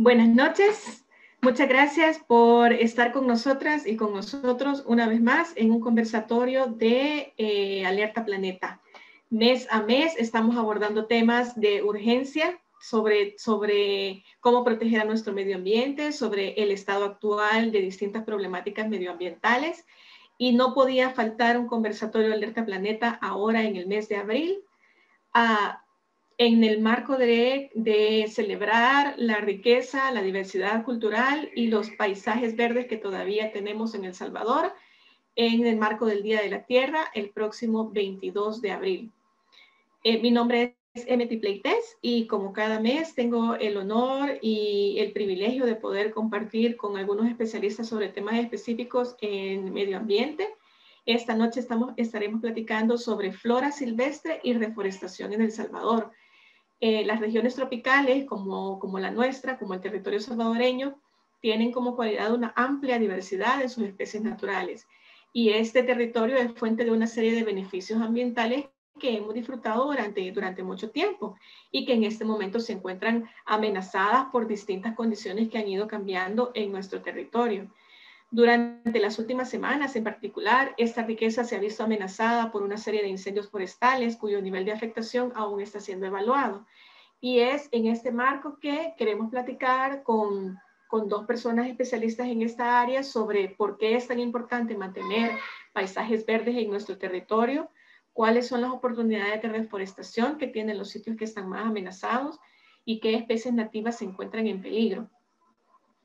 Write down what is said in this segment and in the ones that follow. Buenas noches, muchas gracias por estar con nosotras y con nosotros una vez más en un conversatorio de Alerta Planeta. Mes a mes estamos abordando temas de urgencia sobre cómo proteger a nuestro medio ambiente, sobre el estado actual de distintas problemáticas medioambientales, y no podía faltar un conversatorio de Alerta Planeta ahora en el mes de abril, en el marco de celebrar la riqueza, la diversidad cultural y los paisajes verdes que todavía tenemos en El Salvador, en el marco del Día de la Tierra, el próximo 22 de abril. Mi nombre es M.T. Pleites y como cada mes tengo el honor y el privilegio de poder compartir con algunos especialistas sobre temas específicos en medio ambiente. Esta noche estaremos platicando sobre flora silvestre y reforestación en El Salvador. Las regiones tropicales, como la nuestra, como el territorio salvadoreño, tienen como cualidad una amplia diversidad de sus especies naturales. Y este territorio es fuente de una serie de beneficios ambientales que hemos disfrutado durante mucho tiempo y que en este momento se encuentran amenazadas por distintas condiciones que han ido cambiando en nuestro territorio. Durante las últimas semanas, en particular, esta riqueza se ha visto amenazada por una serie de incendios forestales cuyo nivel de afectación aún está siendo evaluado. Y es en este marco que queremos platicar con dos personas especialistas en esta área sobre por qué es tan importante mantener paisajes verdes en nuestro territorio, cuáles son las oportunidades de reforestación que tienen los sitios que están más amenazados y qué especies nativas se encuentran en peligro.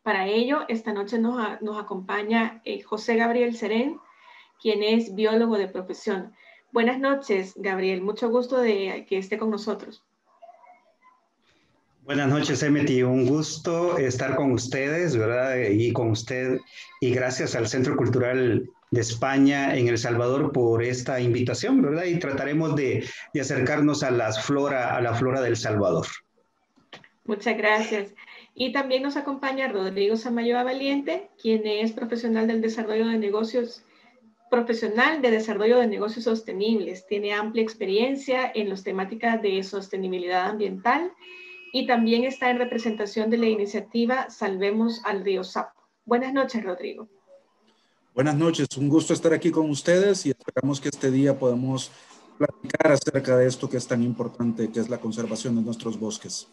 Para ello, esta noche nos acompaña José Gabriel Cerén, quien es biólogo de profesión. Buenas noches, Gabriel. Mucho gusto de que esté con nosotros. Buenas noches, Emeti. Un gusto estar con ustedes, ¿verdad? Y con usted. Y gracias al Centro Cultural de España en El Salvador por esta invitación, ¿verdad? Y trataremos de acercarnos a la flora del Salvador. Muchas gracias. Y también nos acompaña Rodrigo Samayoa Valiente, quien es profesional de desarrollo de negocios sostenibles. Tiene amplia experiencia en las temáticas de sostenibilidad ambiental y también está en representación de la iniciativa Salvemos al Río Sapo. Buenas noches, Rodrigo. Buenas noches, un gusto estar aquí con ustedes y esperamos que este día podamos platicar acerca de esto que es tan importante, que es la conservación de nuestros bosques.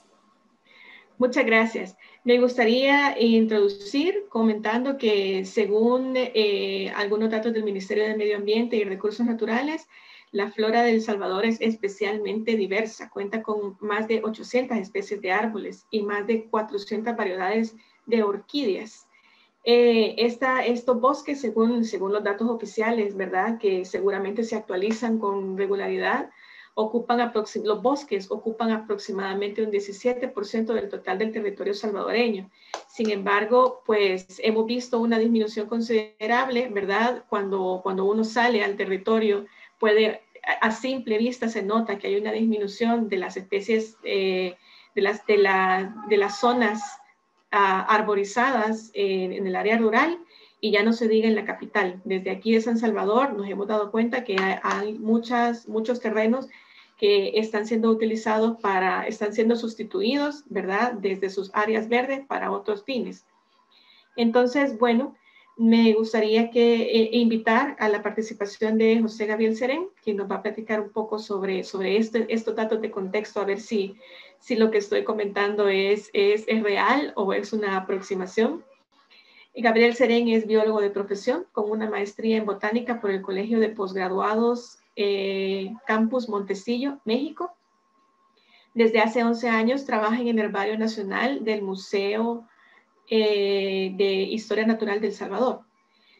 Muchas gracias. Me gustaría introducir comentando que según algunos datos del Ministerio de Medio Ambiente y Recursos Naturales, la flora de El Salvador es especialmente diversa. Cuenta con más de 800 especies de árboles y más de 400 variedades de orquídeas. Estos bosques, según los datos oficiales, ¿verdad?, que seguramente se actualizan con regularidad, los bosques ocupan aproximadamente un 17% del total del territorio salvadoreño. Sin embargo, pues hemos visto una disminución considerable, ¿verdad? Cuando uno sale al territorio, a simple vista se nota que hay una disminución de las especies, de las zonas arborizadas en el área rural, y ya no se diga en la capital. Desde aquí de San Salvador nos hemos dado cuenta que hay muchos terrenos que están siendo utilizados están siendo sustituidos, ¿verdad?, desde sus áreas verdes para otros fines. Entonces, bueno, me gustaría invitar a la participación de José Gabriel Cerén, quien nos va a platicar un poco sobre estos datos de contexto, a ver si lo que estoy comentando es real o es una aproximación. Gabriel Cerén es biólogo de profesión con una maestría en botánica por el Colegio de Posgraduados Campus Montecillo, México. Desde hace 11 años trabaja en el Herbario Nacional del Museo de Historia Natural del Salvador.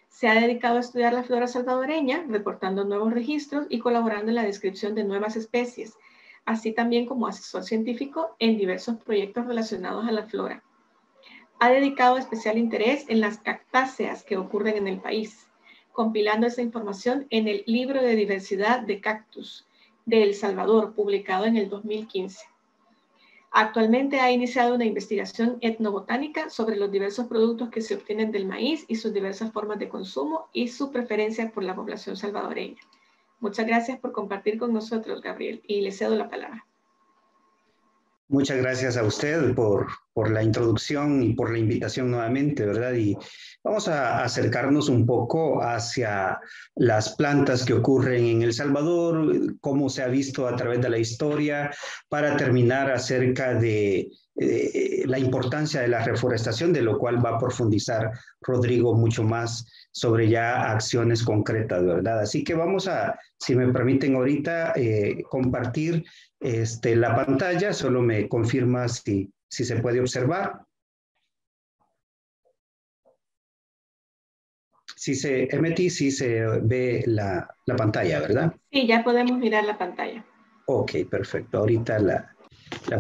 Se ha dedicado a estudiar la flora salvadoreña, reportando nuevos registros y colaborando en la descripción de nuevas especies, así también como asesor científico en diversos proyectos relacionados a la flora. Ha dedicado especial interés en las cactáceas que ocurren en el país, compilando esa información en el Libro de Diversidad de Cactus de El Salvador, publicado en el 2015. Actualmente ha iniciado una investigación etnobotánica sobre los diversos productos que se obtienen del maíz y sus diversas formas de consumo y su preferencia por la población salvadoreña. Muchas gracias por compartir con nosotros, Gabriel, y le cedo la palabra. Muchas gracias a usted por por la introducción y por la invitación nuevamente, ¿verdad? Y vamos a acercarnos un poco hacia las plantas que ocurren en El Salvador, cómo se ha visto a través de la historia, para terminar acerca de la importancia de la reforestación, de lo cual va a profundizar Rodrigo mucho más sobre ya acciones concretas, ¿verdad? Así que vamos a, si me permiten ahorita, compartir la pantalla, solo me confirma si se puede observar. Si se ve la pantalla, ¿verdad? Sí, ya podemos mirar la pantalla. Ok, perfecto. Ahorita la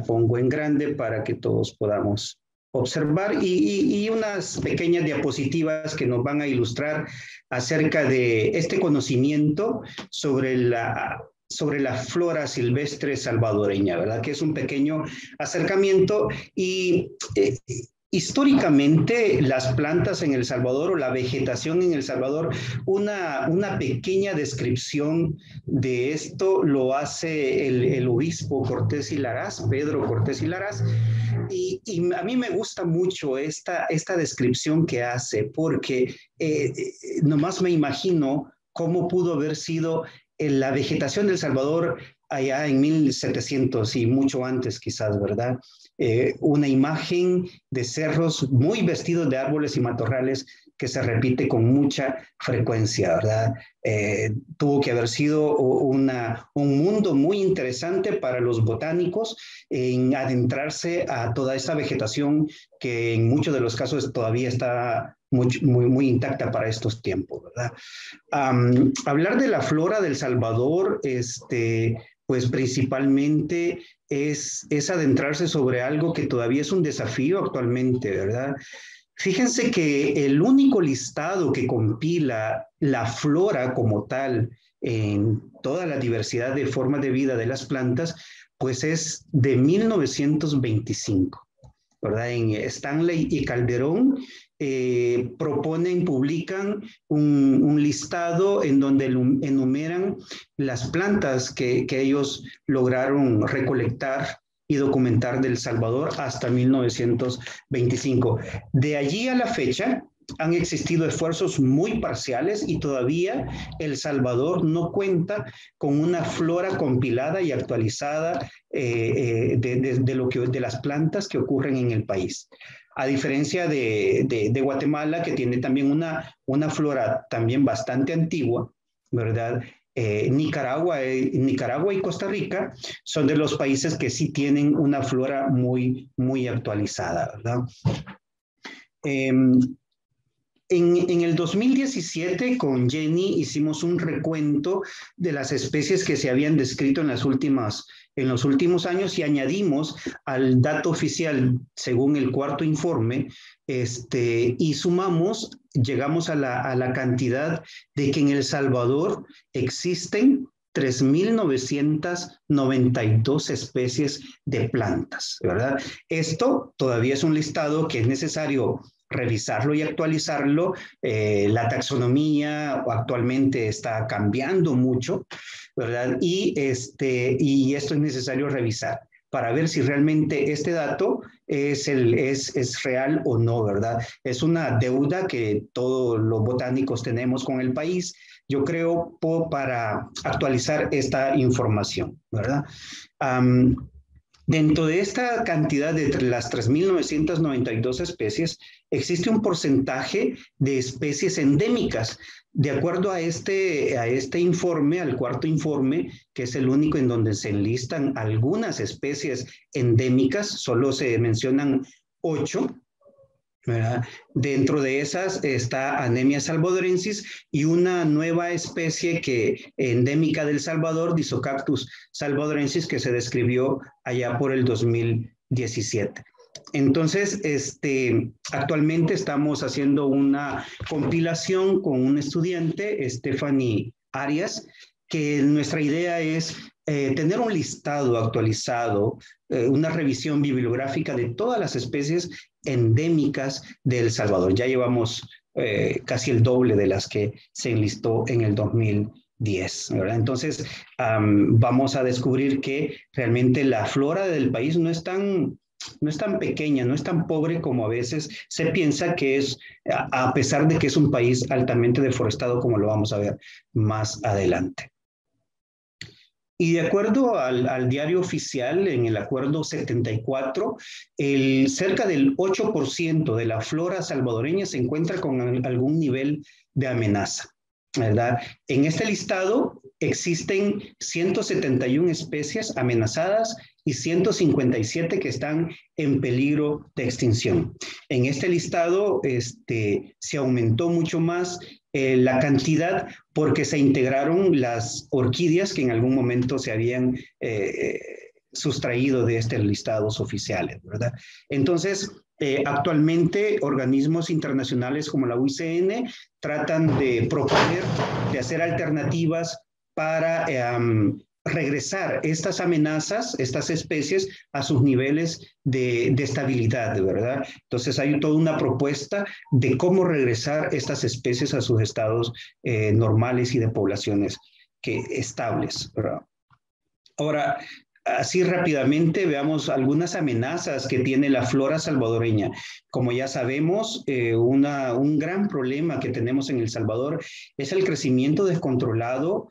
pongo en grande para que todos podamos observar y unas pequeñas diapositivas que nos van a ilustrar acerca de este conocimiento sobre la flora silvestre salvadoreña, ¿verdad? Que es un pequeño acercamiento y históricamente las plantas en El Salvador o la vegetación en El Salvador, una pequeña descripción de esto lo hace el obispo Cortés y Larraz, Pedro Cortés y Larraz, y a mí me gusta mucho esta descripción que hace porque nomás me imagino cómo pudo haber sido la vegetación del Salvador allá en 1700 y mucho antes quizás, ¿verdad? Una imagen de cerros muy vestidos de árboles y matorrales que se repite con mucha frecuencia, ¿verdad? Tuvo que haber sido un mundo muy interesante para los botánicos en adentrarse a toda esta vegetación que en muchos de los casos todavía está muy intacta para estos tiempos, ¿verdad? Hablar de la flora del Salvador, pues principalmente es adentrarse sobre algo que todavía es un desafío actualmente, ¿verdad? Fíjense que el único listado que compila la flora como tal en toda la diversidad de formas de vida de las plantas, pues es de 1925, ¿verdad? En Stanley y Calderón publican un listado en donde enumeran las plantas que ellos lograron recolectar y documentar del Salvador hasta 1925. De allí a la fecha han existido esfuerzos muy parciales y todavía El Salvador no cuenta con una flora compilada y actualizada de las plantas que ocurren en el país. A diferencia de Guatemala, que tiene también una flora también bastante antigua, ¿verdad? Nicaragua y Costa Rica son de los países que sí tienen una flora muy actualizada, ¿verdad? En el 2017, con Jenny hicimos un recuento de las especies que se habían descrito en los últimos años y añadimos al dato oficial, según el cuarto informe, y sumamos, llegamos a la cantidad de que en El Salvador existen 3,992 especies de plantas, ¿verdad? Esto todavía es un listado que es necesario revisarlo y actualizarlo. La taxonomía actualmente está cambiando mucho, ¿verdad? Y esto es necesario revisar para ver si realmente este dato es real o no, ¿verdad? Es una deuda que todos los botánicos tenemos con el país, yo creo, para actualizar esta información, ¿verdad? Dentro de esta cantidad de las 3,992 especies, existe un porcentaje de especies endémicas. De acuerdo a este informe, al cuarto informe, que es el único en donde se enlistan algunas especies endémicas, solo se mencionan 8, ¿verdad? Dentro de esas está Anemia salvadorensis y una nueva especie endémica del Salvador, Disocactus salvadorensis, que se describió allá por el 2017. Entonces, actualmente estamos haciendo una compilación con un estudiante, Stephanie Arias, que nuestra idea es tener un listado actualizado, una revisión bibliográfica de todas las especies endémicas de El Salvador. Ya llevamos casi el doble de las que se enlistó en el 2010, ¿verdad? Entonces, vamos a descubrir que realmente la flora del país no es tan no es tan pequeña, no es tan pobre como a veces se piensa que es, a pesar de que es un país altamente deforestado, como lo vamos a ver más adelante. Y de acuerdo al diario oficial, en el acuerdo 74, cerca del 8% de la flora salvadoreña se encuentra con algún nivel de amenaza, ¿verdad? En este listado existen 171 especies amenazadas y 157 que están en peligro de extinción. En este listado se aumentó mucho más la cantidad porque se integraron las orquídeas que en algún momento se habían sustraído de estos listados oficiales, ¿verdad? Entonces, actualmente organismos internacionales como la UICN tratan de proponer, de hacer alternativas para regresar estas amenazas, estas especies a sus niveles de estabilidad, ¿verdad? Entonces hay toda una propuesta de cómo regresar estas especies a sus estados normales y de poblaciones estables, ¿verdad? Ahora, así rápidamente veamos algunas amenazas que tiene la flora salvadoreña. Como ya sabemos, un gran problema que tenemos en El Salvador es el crecimiento descontrolado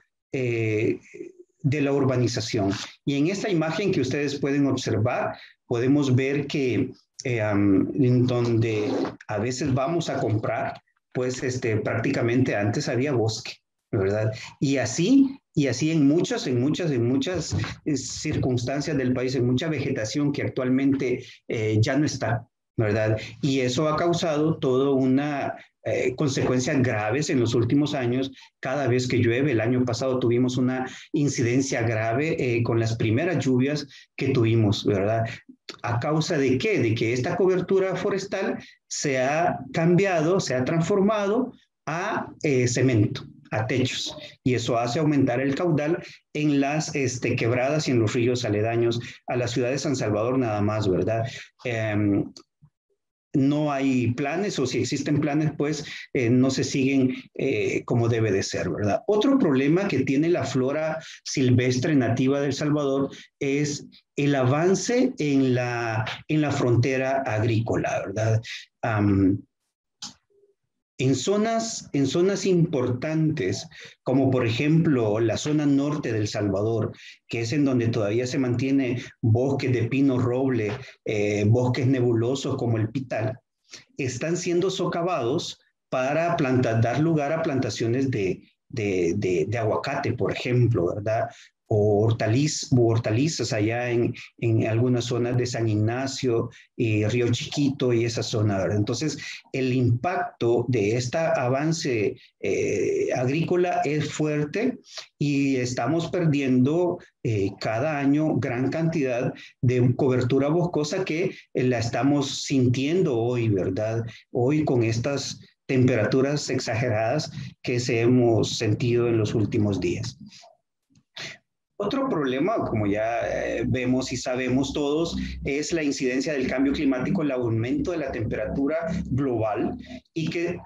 de la urbanización. Y en esta imagen que ustedes pueden observar, podemos ver que en donde a veces vamos a comprar, pues prácticamente antes había bosque, ¿verdad? Y así en muchas circunstancias del país, en mucha vegetación que actualmente ya no está, ¿verdad? Y eso ha causado toda una consecuencias graves en los últimos años. Cada vez que llueve, el año pasado tuvimos una incidencia grave con las primeras lluvias que tuvimos, ¿verdad? ¿A causa de qué? De que esta cobertura forestal se ha cambiado, se ha transformado a cemento, a techos, y eso hace aumentar el caudal en las quebradas y en los ríos aledaños a la ciudad de San Salvador nada más, ¿verdad? No hay planes, o si existen planes, pues no se siguen como debe de ser, ¿verdad? Otro problema que tiene la flora silvestre nativa de El Salvador es el avance en la frontera agrícola, ¿verdad? En zonas importantes, como por ejemplo la zona norte del Salvador, que es en donde todavía se mantiene bosques de pino roble, bosques nebulosos como el Pital, están siendo socavados para dar lugar a plantaciones de aguacate, por ejemplo, ¿verdad? O hortalizas allá en algunas zonas de San Ignacio y Río Chiquito y esa zona, ¿verdad? Entonces, el impacto de este avance agrícola es fuerte y estamos perdiendo cada año gran cantidad de cobertura boscosa que la estamos sintiendo hoy, ¿verdad? Hoy con estas temperaturas exageradas que hemos sentido en los últimos días. Otro problema, como ya vemos y sabemos todos, es la incidencia del cambio climático, el aumento de la temperatura global y que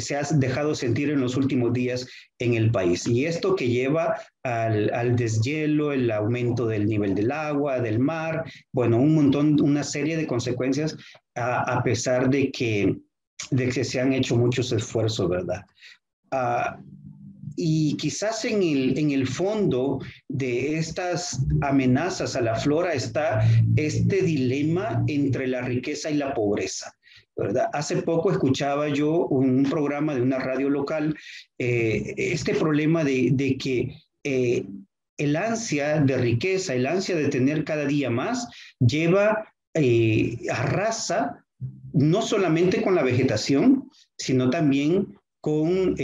se ha dejado sentir en los últimos días en el país. Y esto que lleva al deshielo, el aumento del nivel del agua, del mar, bueno, una serie de consecuencias a pesar de que se han hecho muchos esfuerzos, ¿verdad? Y quizás en el fondo de estas amenazas a la flora está este dilema entre la riqueza y la pobreza, ¿verdad? Hace poco escuchaba yo un programa de una radio local, este problema de que el ansia de riqueza, el ansia de tener cada día más, arrasa no solamente con la vegetación, sino también con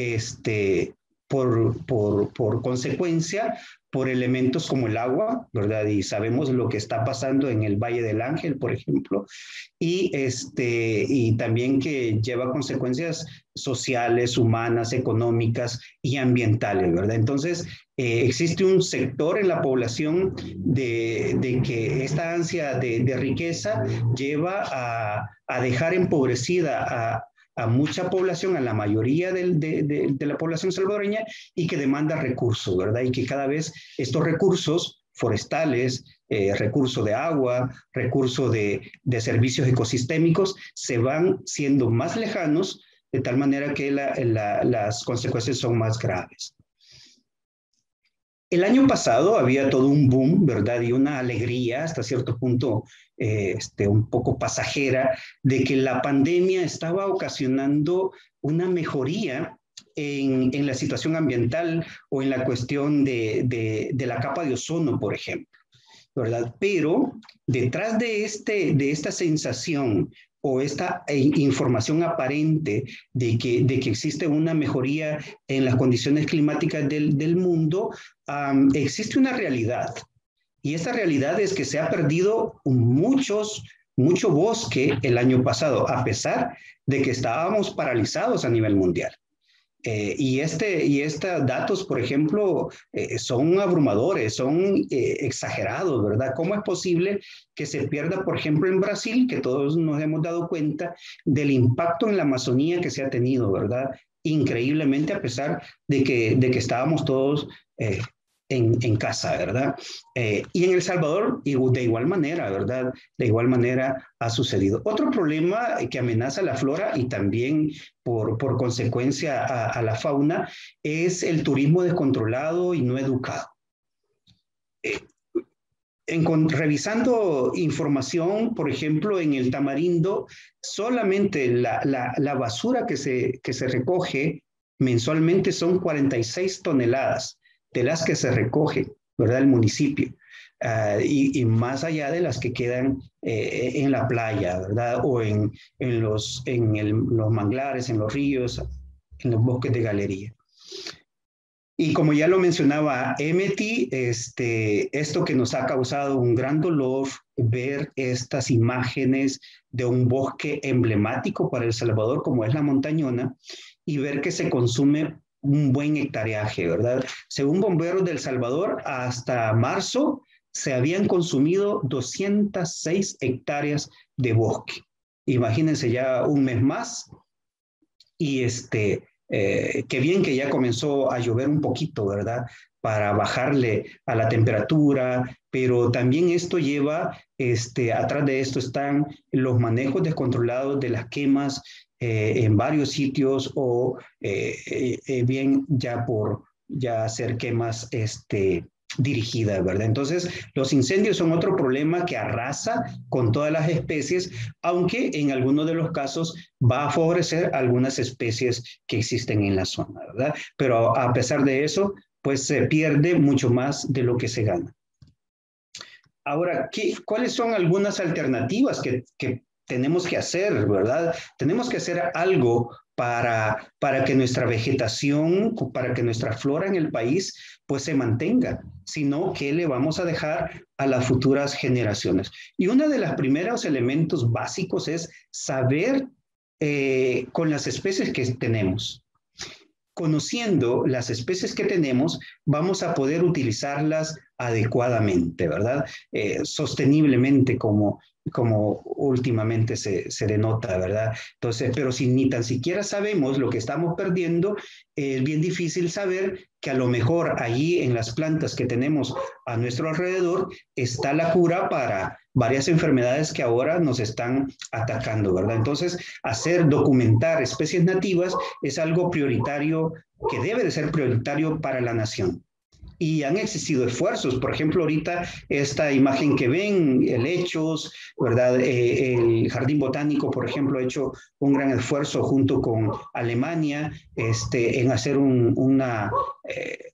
por consecuencia, por elementos como el agua, ¿verdad? Y sabemos lo que está pasando en el Valle del Ángel, por ejemplo, y también que lleva consecuencias sociales, humanas, económicas y ambientales, ¿verdad? Entonces, existe un sector en la población de que esta ansia de riqueza lleva a dejar empobrecida a mucha población, a la mayoría de la población salvadoreña, y que demanda recursos, ¿verdad? Y que cada vez estos recursos forestales, recursos de agua, recursos de servicios ecosistémicos, se van siendo más lejanos, de tal manera que las consecuencias son más graves. El año pasado había todo un boom, ¿verdad? Y una alegría, hasta cierto punto, un poco pasajera, de que la pandemia estaba ocasionando una mejoría en la situación ambiental o en la cuestión de la capa de ozono, por ejemplo, ¿verdad? Pero detrás de esta sensación o esta información aparente de que existe una mejoría en las condiciones climáticas del mundo, existe una realidad. Y esta realidad es que se ha perdido mucho bosque el año pasado, a pesar de que estábamos paralizados a nivel mundial. Y estos datos, por ejemplo, son abrumadores, son exagerados, ¿verdad? ¿Cómo es posible que se pierda, por ejemplo, en Brasil, que todos nos hemos dado cuenta del impacto en la Amazonía que se ha tenido, ¿verdad? Increíblemente, a pesar de que estábamos todos en casa, ¿verdad? Y en El Salvador, de igual manera, ¿verdad? De igual manera ha sucedido. Otro problema que amenaza la flora y también por consecuencia a la fauna es el turismo descontrolado y no educado. Revisando información, por ejemplo, en el Tamarindo, solamente la basura que se recoge mensualmente son 46 toneladas. De las que se recogen, ¿verdad? El municipio, y más allá de las que quedan en la playa, ¿verdad? O en los manglares, en los ríos, en los bosques de galería. Y como ya lo mencionaba M.T., esto que nos ha causado un gran dolor, ver estas imágenes de un bosque emblemático para El Salvador, como es la Montañona, y ver que se consume un buen hectareaje, ¿verdad? Según bomberos de El Salvador, hasta marzo se habían consumido 206 hectáreas de bosque. Imagínense ya un mes más y qué bien que ya comenzó a llover un poquito, ¿verdad? Para bajarle a la temperatura, pero también esto lleva, atrás de esto están los manejos descontrolados de las quemas en varios sitios o bien ya hacer quemas dirigidas, ¿verdad? Entonces, los incendios son otro problema que arrasa con todas las especies, aunque en algunos de los casos va a favorecer algunas especies que existen en la zona, ¿verdad? Pero a pesar de eso, pues se pierde mucho más de lo que se gana. Ahora, ¿cuáles son algunas alternativas que tenemos que hacer, ¿verdad? Tenemos que hacer algo para que nuestra vegetación, para que nuestra flora en el país, pues se mantenga. Si no, ¿qué le vamos a dejar a las futuras generaciones? Y uno de los primeros elementos básicos es saber con las especies que tenemos. Conociendo las especies que tenemos, vamos a poder utilizarlas adecuadamente, ¿verdad? Sosteniblemente, como últimamente se denota, ¿verdad? Entonces, pero si ni tan siquiera sabemos lo que estamos perdiendo, es bien difícil saber que a lo mejor allí en las plantas que tenemos a nuestro alrededor está la cura para varias enfermedades que ahora nos están atacando, ¿verdad? Entonces, documentar especies nativas es algo prioritario, que debe de ser prioritario para la nación. Y han existido esfuerzos, por ejemplo, ahorita esta imagen que ven, helechos, ¿verdad? El Jardín Botánico, por ejemplo, ha hecho un gran esfuerzo junto con Alemania en hacer una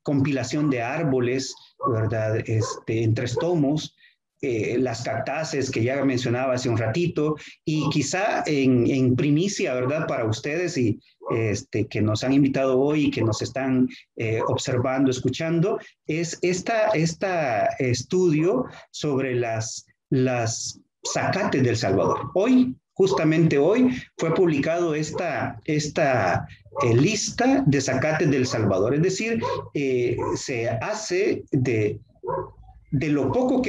compilación de árboles, ¿verdad? En 3 tomos, las cactáceas que ya mencionaba hace un ratito, y quizá en primicia, ¿verdad? Para ustedes y que nos han invitado hoy y que nos están observando, escuchando, es esta estudio sobre las zacates del Salvador. Hoy, justamente hoy, fue publicado esta lista de zacates del Salvador, es decir, se hace de los pocos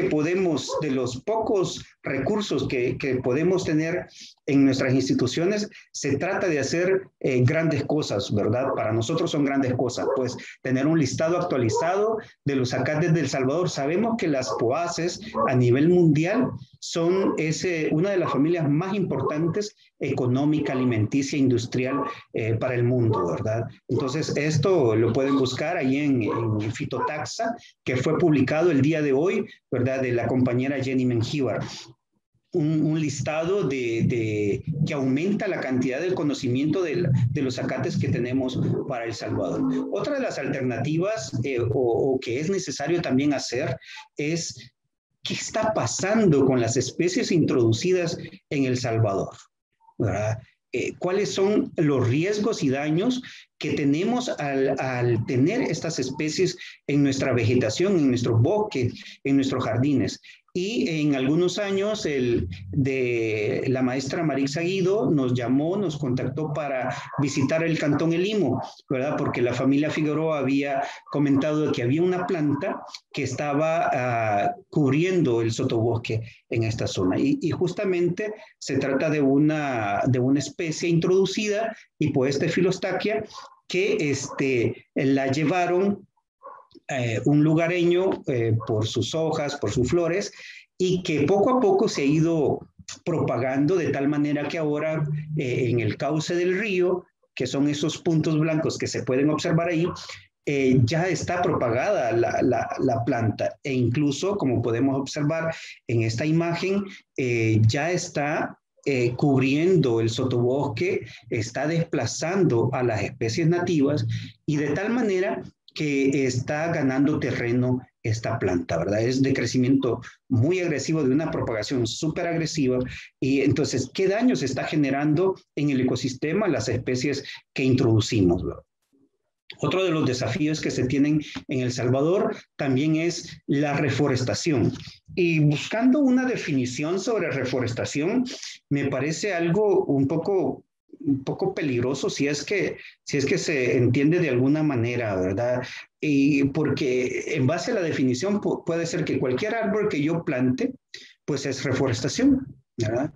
recursos que podemos tener en nuestras instituciones, se trata de hacer grandes cosas, ¿verdad? Para nosotros son grandes cosas, pues tener un listado actualizado de los acates del Salvador. Sabemos que las POACES a nivel mundial son una de las familias más importantes económica, alimenticia, industrial para el mundo, ¿verdad? Entonces esto lo pueden buscar ahí en Fitotaxa, que fue publicado el día de hoy, ¿verdad? De la compañera Jenny Menjívar. Un listado que aumenta la cantidad del conocimiento de los acates que tenemos para El Salvador. Otra de las alternativas o que es necesario también hacer es qué está pasando con las especies introducidas en El Salvador, ¿verdad? ¿Cuáles son los riesgos y daños que tenemos al tener estas especies en nuestra vegetación, en nuestros bosques, en nuestros jardines? Y en algunos años la maestra Marixa Guido nos llamó, nos contactó para visitar el Cantón El Limo, ¿verdad? Porque la familia Figueroa había comentado que había una planta que estaba cubriendo el sotobosque en esta zona. Y justamente se trata de una especie introducida, tipo Filostaquia, que la llevaron un lugareño por sus hojas, por sus flores, y que poco a poco se ha ido propagando de tal manera que ahora en el cauce del río, que son esos puntos blancos que se pueden observar ahí, ya está propagada la planta, e incluso, como podemos observar en esta imagen, ya está cubriendo el sotobosque, está desplazando a las especies nativas, y de tal manera que está ganando terreno esta planta, ¿verdad? Es de crecimiento muy agresivo, de una propagación súper agresiva. Y entonces, ¿qué daño se está generando en el ecosistema las especies que introducimos, ¿verdad? Otro de los desafíos que se tienen en El Salvador también es la reforestación. Y buscando una definición sobre reforestación, me parece algo un poco peligroso si es que se entiende de alguna manera, ¿verdad? Y porque en base a la definición puede ser que cualquier árbol que yo plante, pues es reforestación, ¿verdad?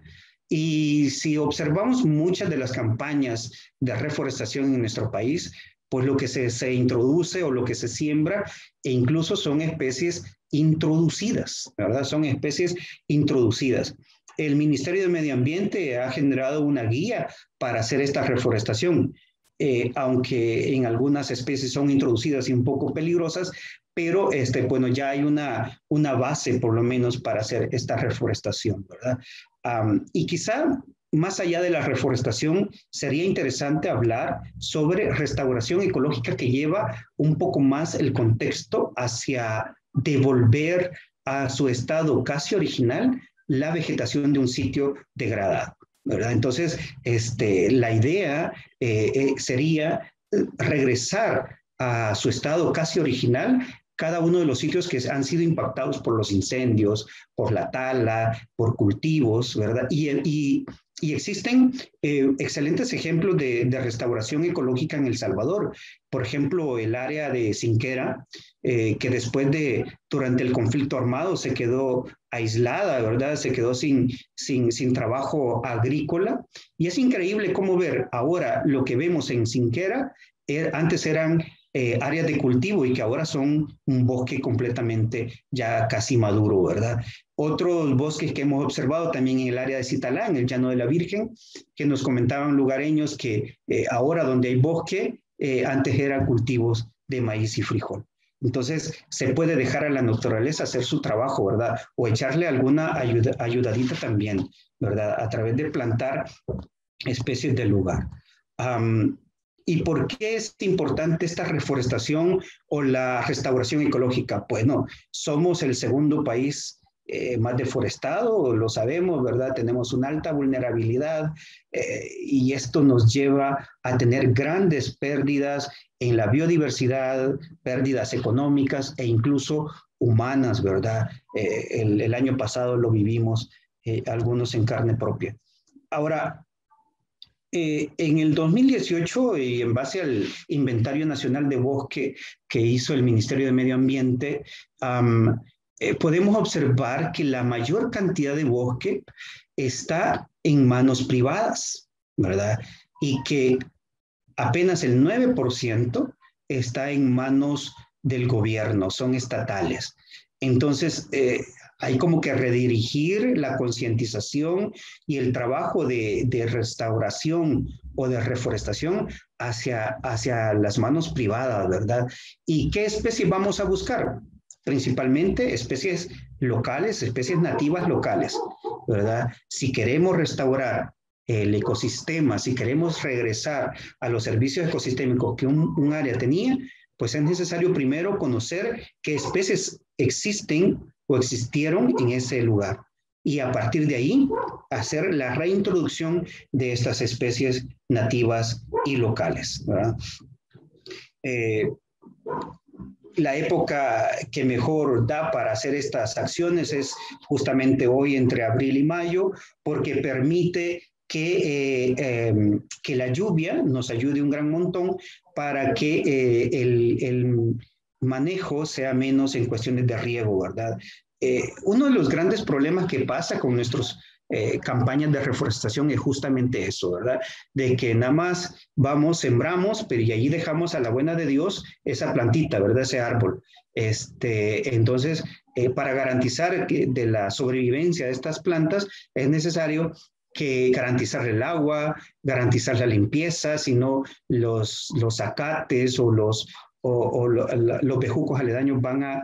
Y si observamos muchas de las campañas de reforestación en nuestro país, pues lo que se introduce o lo que se siembra, e incluso son especies introducidas, ¿verdad? Son especies introducidas. El Ministerio de Medio Ambiente ha generado una guía para hacer esta reforestación, aunque en algunas especies son introducidas y un poco peligrosas, pero bueno, ya hay una base por lo menos para hacer esta reforestación, ¿verdad? Y quizá más allá de la reforestación, sería interesante hablar sobre restauración ecológica, que lleva un poco más el contexto hacia devolver a su estado casi original la vegetación de un sitio degradado, ¿verdad? Entonces, la idea sería regresar a su estado casi original cada uno de los sitios que han sido impactados por los incendios, por la tala, por cultivos, ¿verdad? Y existen excelentes ejemplos de restauración ecológica en El Salvador. Por ejemplo, el área de Cinquera, que durante el conflicto armado se quedó aislada, ¿verdad? Se quedó sin trabajo agrícola. Y es increíble cómo ver ahora lo que vemos en Cinquera, antes eran áreas de cultivo y que ahora son un bosque completamente ya casi maduro, ¿verdad? Otros bosques que hemos observado también en el área de Citalá, en el Llano de la Virgen, que nos comentaban lugareños que ahora donde hay bosque, antes eran cultivos de maíz y frijol. Entonces, se puede dejar a la naturaleza hacer su trabajo, ¿verdad? O echarle alguna ayudadita también, ¿verdad? A través de plantar especies del lugar. ¿Y por qué es importante esta reforestación o la restauración ecológica? Pues no, somos el segundo país más deforestado, lo sabemos, ¿verdad? Tenemos una alta vulnerabilidad y esto nos lleva a tener grandes pérdidas en la biodiversidad, pérdidas económicas e incluso humanas, ¿verdad? El año pasado lo vivimos algunos en carne propia. Ahora, en el 2018, y en base al Inventario Nacional de Bosque que hizo el Ministerio de Medio Ambiente, podemos observar que la mayor cantidad de bosque está en manos privadas, ¿verdad? Y que apenas el 9% está en manos del gobierno, son estatales. Entonces, hay como que redirigir la concientización y el trabajo de restauración o de reforestación hacia las manos privadas, ¿verdad? ¿Y qué especies vamos a buscar? Principalmente especies locales, especies nativas locales, ¿verdad? Si queremos restaurar el ecosistema, si queremos regresar a los servicios ecosistémicos que un área tenía, pues es necesario primero conocer qué especies existen o existieron en ese lugar. Y a partir de ahí, hacer la reintroducción de estas especies nativas y locales, ¿verdad? La época que mejor da para hacer estas acciones es justamente hoy, entre abril y mayo, porque permite que la lluvia nos ayude un gran montón para que el manejo sea menos en cuestiones de riego, ¿verdad? Uno de los grandes problemas que pasa con nuestras campañas de reforestación es justamente eso, ¿verdad? De que nada más vamos, sembramos, pero y allí dejamos a la buena de Dios esa plantita, ¿verdad? Ese árbol. Entonces, para garantizar de la sobrevivencia de estas plantas, es necesario que garantizar el agua, garantizar la limpieza, sino los acates o los bejucos aledaños van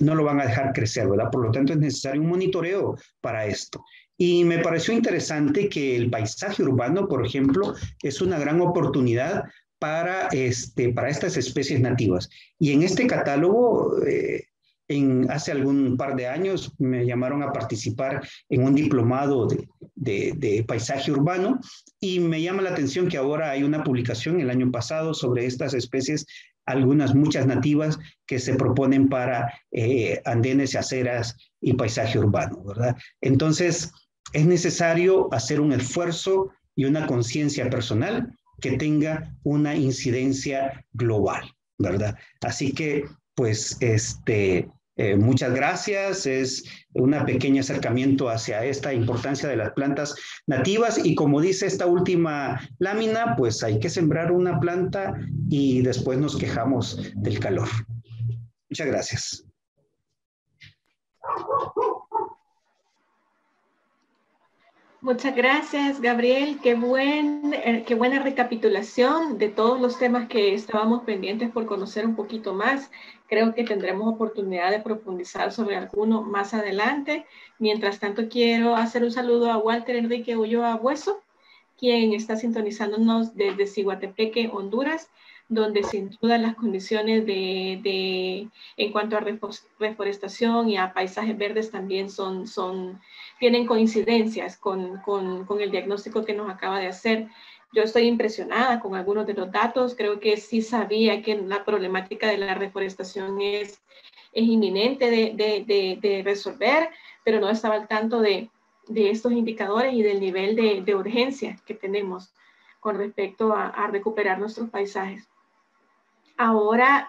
no lo van a dejar crecer, ¿verdad? Por lo tanto, es necesario un monitoreo para esto. Y me pareció interesante que el paisaje urbano, por ejemplo, es una gran oportunidad para estas especies nativas. Y en este catálogo, hace algún par de años me llamaron a participar en un diplomado de paisaje urbano y me llama la atención que ahora hay una publicación el año pasado sobre estas especies, muchas nativas que se proponen para andenes y aceras y paisaje urbano, ¿verdad? Entonces, es necesario hacer un esfuerzo y una conciencia personal que tenga una incidencia global, ¿verdad? Así que, pues, muchas gracias, es un pequeño acercamiento hacia esta importancia de las plantas nativas y como dice esta última lámina, pues hay que sembrar una planta y después nos quejamos del calor. Muchas gracias. Muchas gracias, Gabriel. Qué buena recapitulación de todos los temas que estábamos pendientes por conocer un poquito más. Creo que tendremos oportunidad de profundizar sobre alguno más adelante. Mientras tanto, quiero hacer un saludo a Walter Enrique Ulloa Bueso, quien está sintonizándonos desde Ciguatepeque, Honduras, donde sin duda las condiciones en cuanto a reforestación y a paisajes verdes también tienen coincidencias con el diagnóstico que nos acaba de hacer. Yo estoy impresionada con algunos de los datos, creo que sí sabía que la problemática de la reforestación es inminente de resolver, pero no estaba al tanto de estos indicadores y del nivel de urgencia que tenemos con respecto a recuperar nuestros paisajes. Ahora,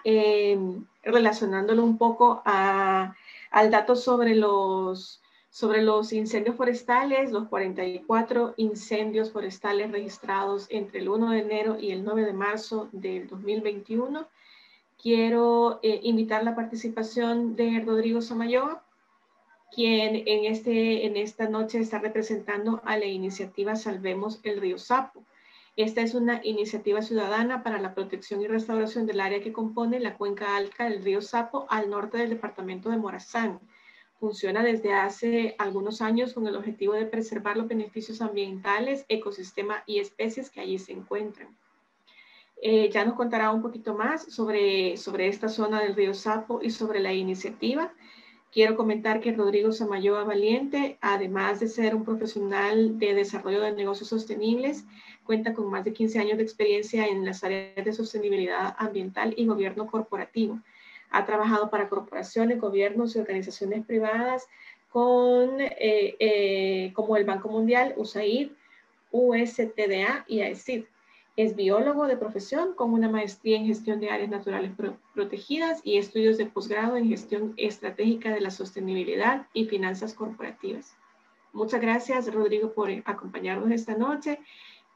relacionándolo un poco al dato sobre los incendios forestales, los 44 incendios forestales registrados entre el 1 de enero y el 9 de marzo del 2021, quiero invitar la participación de Rodrigo Samayoa, quien en esta noche está representando a la iniciativa Salvemos el Río Sapo. Esta es una iniciativa ciudadana para la protección y restauración del área que compone la cuenca alta del río Sapo al norte del departamento de Morazán. Funciona desde hace algunos años con el objetivo de preservar los beneficios ambientales, ecosistema y especies que allí se encuentran. Ya nos contará un poquito más sobre esta zona del río Sapo y sobre la iniciativa. Quiero comentar que Rodrigo Samayoa Valiente, además de ser un profesional de desarrollo de negocios sostenibles, cuenta con más de 15 años de experiencia en las áreas de sostenibilidad ambiental y gobierno corporativo. Ha trabajado para corporaciones, gobiernos y organizaciones privadas como el Banco Mundial, USAID, USTDA y AECID. Es biólogo de profesión con una maestría en gestión de áreas naturales protegidas y estudios de posgrado en gestión estratégica de la sostenibilidad y finanzas corporativas. Muchas gracias, Rodrigo, por acompañarnos esta noche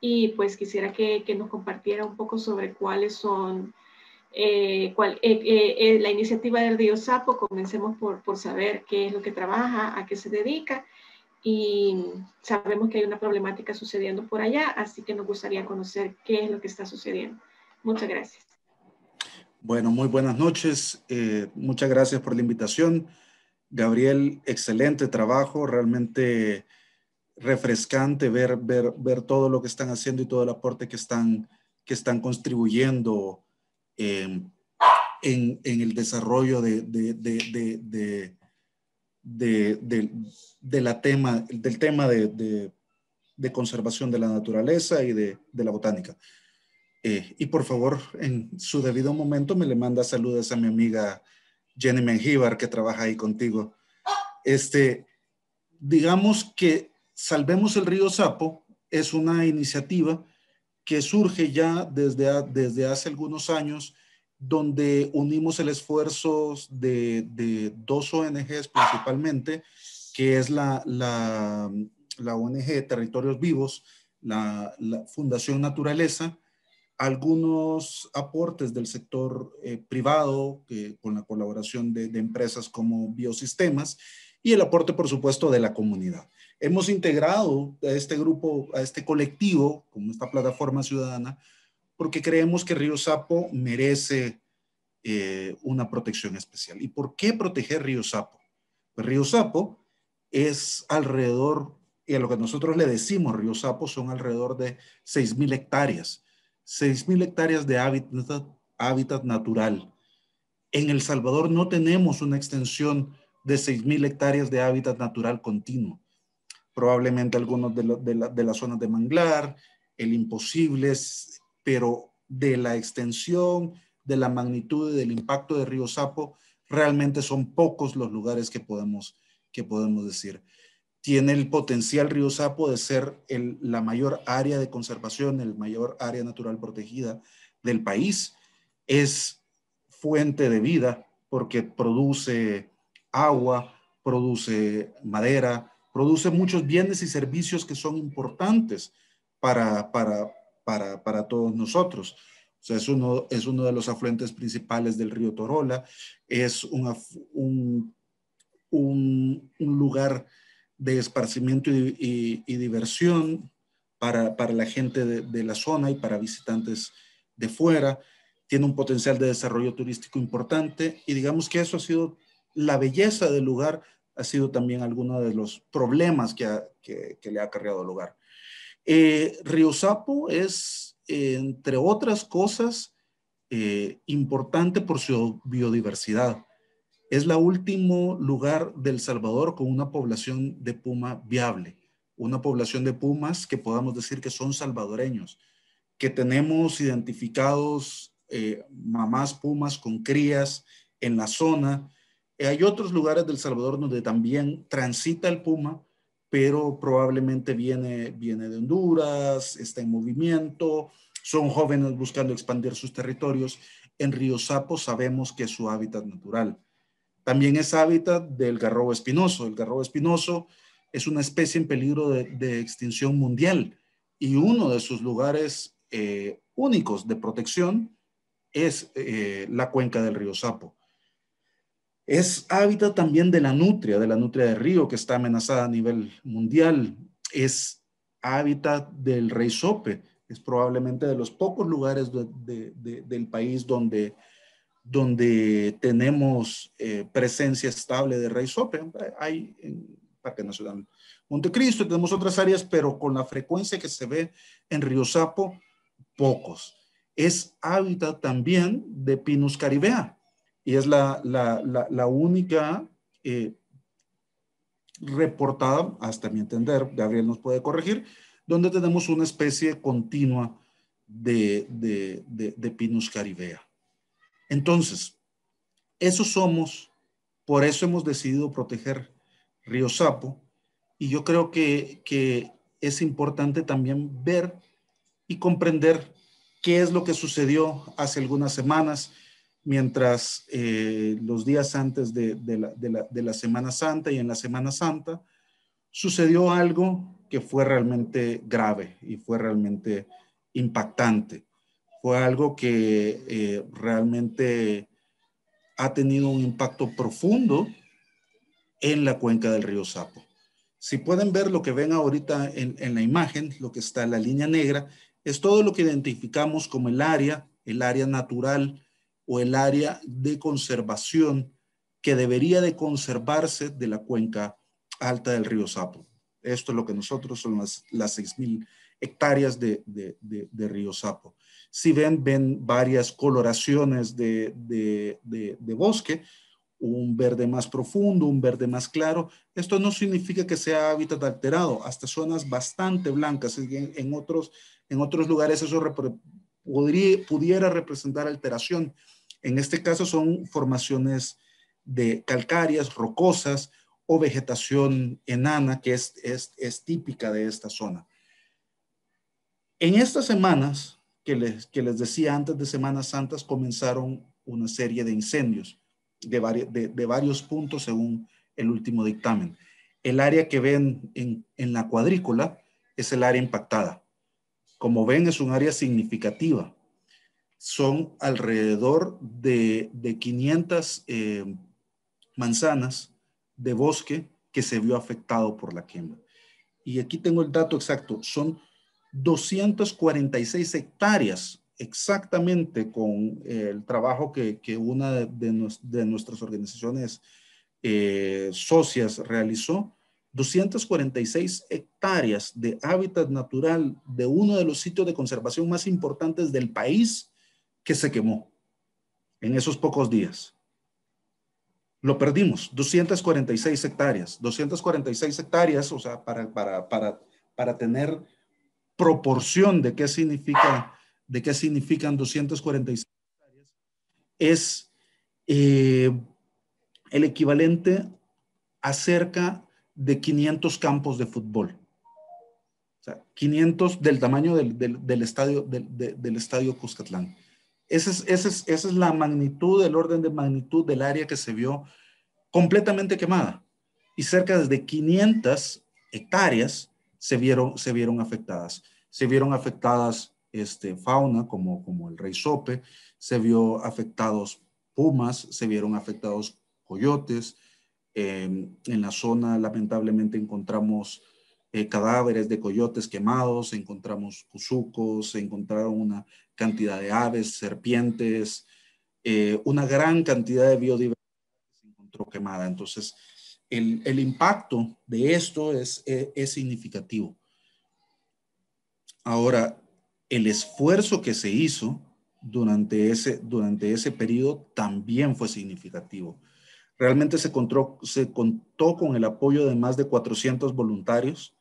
y pues quisiera que nos compartiera un poco sobre cuáles son la iniciativa del Río Sapo. Comencemos por saber qué es lo que trabaja, a qué se dedica, y sabemos que hay una problemática sucediendo por allá, así que nos gustaría conocer qué es lo que está sucediendo. Muchas gracias. Bueno, muy buenas noches. Muchas gracias por la invitación. Gabriel, excelente trabajo, realmente refrescante ver todo lo que están haciendo y todo el aporte que están contribuyendo en el desarrollo del tema de conservación de la naturaleza y de la botánica. Y por favor, en su debido momento me le manda saludos a mi amiga Jenny Menjívar, que trabaja ahí contigo. Digamos que Salvemos el Río Sapo es una iniciativa que surge ya desde hace algunos años, donde unimos el esfuerzo de dos ONGs principalmente, que es la ONG Territorios Vivos, la Fundación Naturaleza, algunos aportes del sector privado, con la colaboración de empresas como Biosistemas, y el aporte, por supuesto, de la comunidad. Hemos integrado a este grupo, a este colectivo, como esta plataforma ciudadana, porque creemos que Río Sapo merece una protección especial. ¿Y por qué proteger Río Sapo? Pues Río Sapo es alrededor, y a lo que nosotros le decimos Río Sapo, son alrededor de 6.000 hectáreas. 6.000 hectáreas de hábitat natural. En El Salvador no tenemos una extensión de 6.000 hectáreas de hábitat natural continuo. Probablemente algunos de las zonas de Manglar, el Imposible, pero de la extensión, de la magnitud y del impacto de Río Sapo, realmente son pocos los lugares que podemos decir. Tiene el potencial Río Sapo de ser la mayor área de conservación, el mayor área natural protegida del país. Es fuente de vida porque produce agua, produce madera, produce muchos bienes y servicios que son importantes para todos nosotros. O sea, es uno de los afluentes principales del río Torola, es un lugar de esparcimiento y diversión para la gente de la zona y para visitantes de fuera. Tiene un potencial de desarrollo turístico importante y digamos que eso ha sido la belleza del lugar, ha sido también alguno de los problemas que le ha acarreado al lugar. Río Sapo es, entre otras cosas, importante por su biodiversidad. Es el último lugar del Salvador con una población de puma viable, una población de pumas que podamos decir que son salvadoreños, que tenemos identificados mamás pumas con crías en la zona. Hay otros lugares del Salvador donde también transita el puma, pero probablemente viene de Honduras, está en movimiento, son jóvenes buscando expandir sus territorios. En Río Sapo sabemos que es su hábitat natural. También es hábitat del garrobo espinoso. El garrobo espinoso es una especie en peligro de extinción mundial y uno de sus lugares únicos de protección es la cuenca del Río Sapo. Es hábitat también de la nutria de río que está amenazada a nivel mundial. Es hábitat del rey sope. Es probablemente de los pocos lugares del país donde tenemos presencia estable de rey sope. Hay en Parque Nacional Montecristo, tenemos otras áreas, pero con la frecuencia que se ve en Río Sapo, pocos. Es hábitat también de Pinus Caribea, y es la única reportada, hasta mi entender, Gabriel nos puede corregir, donde tenemos una especie continua de Pinus Caribea. Entonces, eso somos, por eso hemos decidido proteger Río Sapo, y yo creo que es importante también ver y comprender qué es lo que sucedió hace algunas semanas mientras los días antes de la Semana Santa y en la Semana Santa sucedió algo que fue realmente grave y fue realmente impactante. Fue algo que realmente ha tenido un impacto profundo en la cuenca del río Sapo. Si pueden ver lo que ven ahorita en la imagen, lo que está en la línea negra, es todo lo que identificamos como el área natural o el área de conservación que debería de conservarse de la cuenca alta del río Sapo. Esto es lo que nosotros son las 6.000 hectáreas de río Sapo. Si ven varias coloraciones de bosque, un verde más profundo, un verde más claro. Esto no significa que sea hábitat alterado, hasta zonas bastante blancas. En otros lugares eso pudiera representar alteración. En este caso son formaciones de calcáreas, rocosas o vegetación enana que es típica de esta zona. En estas semanas que les decía antes de Semanas Santas comenzaron una serie de incendios de varios puntos según el último dictamen. El área que ven en la cuadrícula es el área impactada. Como ven, es un área significativa. Son alrededor de 500 manzanas de bosque que se vio afectado por la quema. Y aquí tengo el dato exacto. Son 246 hectáreas exactamente con el trabajo que una de nuestras organizaciones socias realizó, 246 hectáreas de hábitat natural de uno de los sitios de conservación más importantes del país que se quemó en esos pocos días. Lo perdimos, 246 hectáreas. 246 hectáreas, o sea, para tener proporción de qué significa... de qué significan 246 hectáreas, es el equivalente a cerca de 500 campos de fútbol. O sea, 500 del tamaño del estadio Cuscatlán. Esa es la magnitud, el orden de magnitud del área que se vio completamente quemada. Y cerca de 500 hectáreas se vieron afectadas. Se vieron afectadas fauna como el rey sope, se vio afectados pumas, se vieron afectados coyotes, en la zona lamentablemente encontramos cadáveres de coyotes quemados, encontramos cuzucos, se encontraron una cantidad de aves, serpientes, una gran cantidad de biodiversidad que se encontró quemada. Entonces el impacto de esto es significativo. Ahora, el esfuerzo que se hizo durante ese periodo también fue significativo. Realmente se contó con el apoyo de más de 400 voluntarios,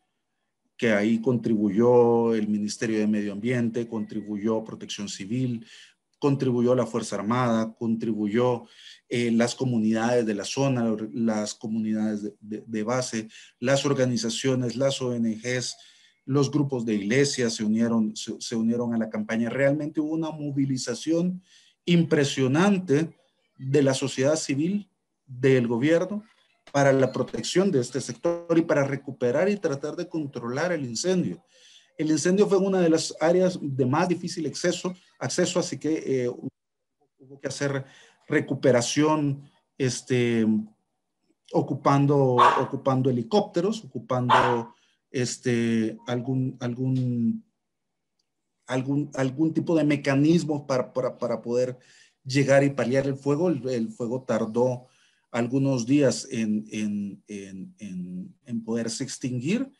que ahí contribuyó el Ministerio de Medio Ambiente, contribuyó Protección Civil, contribuyó la Fuerza Armada, contribuyó las comunidades de la zona, las comunidades de base, las organizaciones, las ONGs, los grupos de iglesias se unieron a la campaña. Realmente hubo una movilización impresionante de la sociedad civil, del gobierno, para la protección de este sector y para recuperar y tratar de controlar el incendio. El incendio fue una de las áreas de más difícil acceso, así que hubo que hacer recuperación ocupando helicópteros, ocupando... algún tipo de mecanismo para poder llegar y paliar el fuego. El fuego tardó algunos días en poderse extinguir,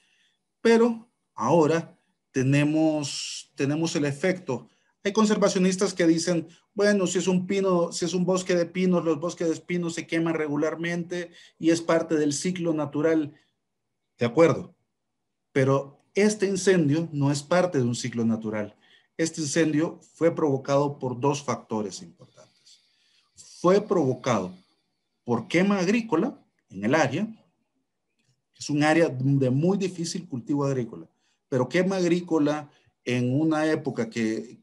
pero ahora tenemos el efecto. Hay conservacionistas que dicen, bueno, si es un bosque de pinos, los bosques de pinos se queman regularmente y es parte del ciclo natural. De acuerdo. Pero este incendio no es parte de un ciclo natural. Este incendio fue provocado por dos factores importantes. Fue provocado por quema agrícola en el área. Es un área de muy difícil cultivo agrícola. Pero quema agrícola en una época que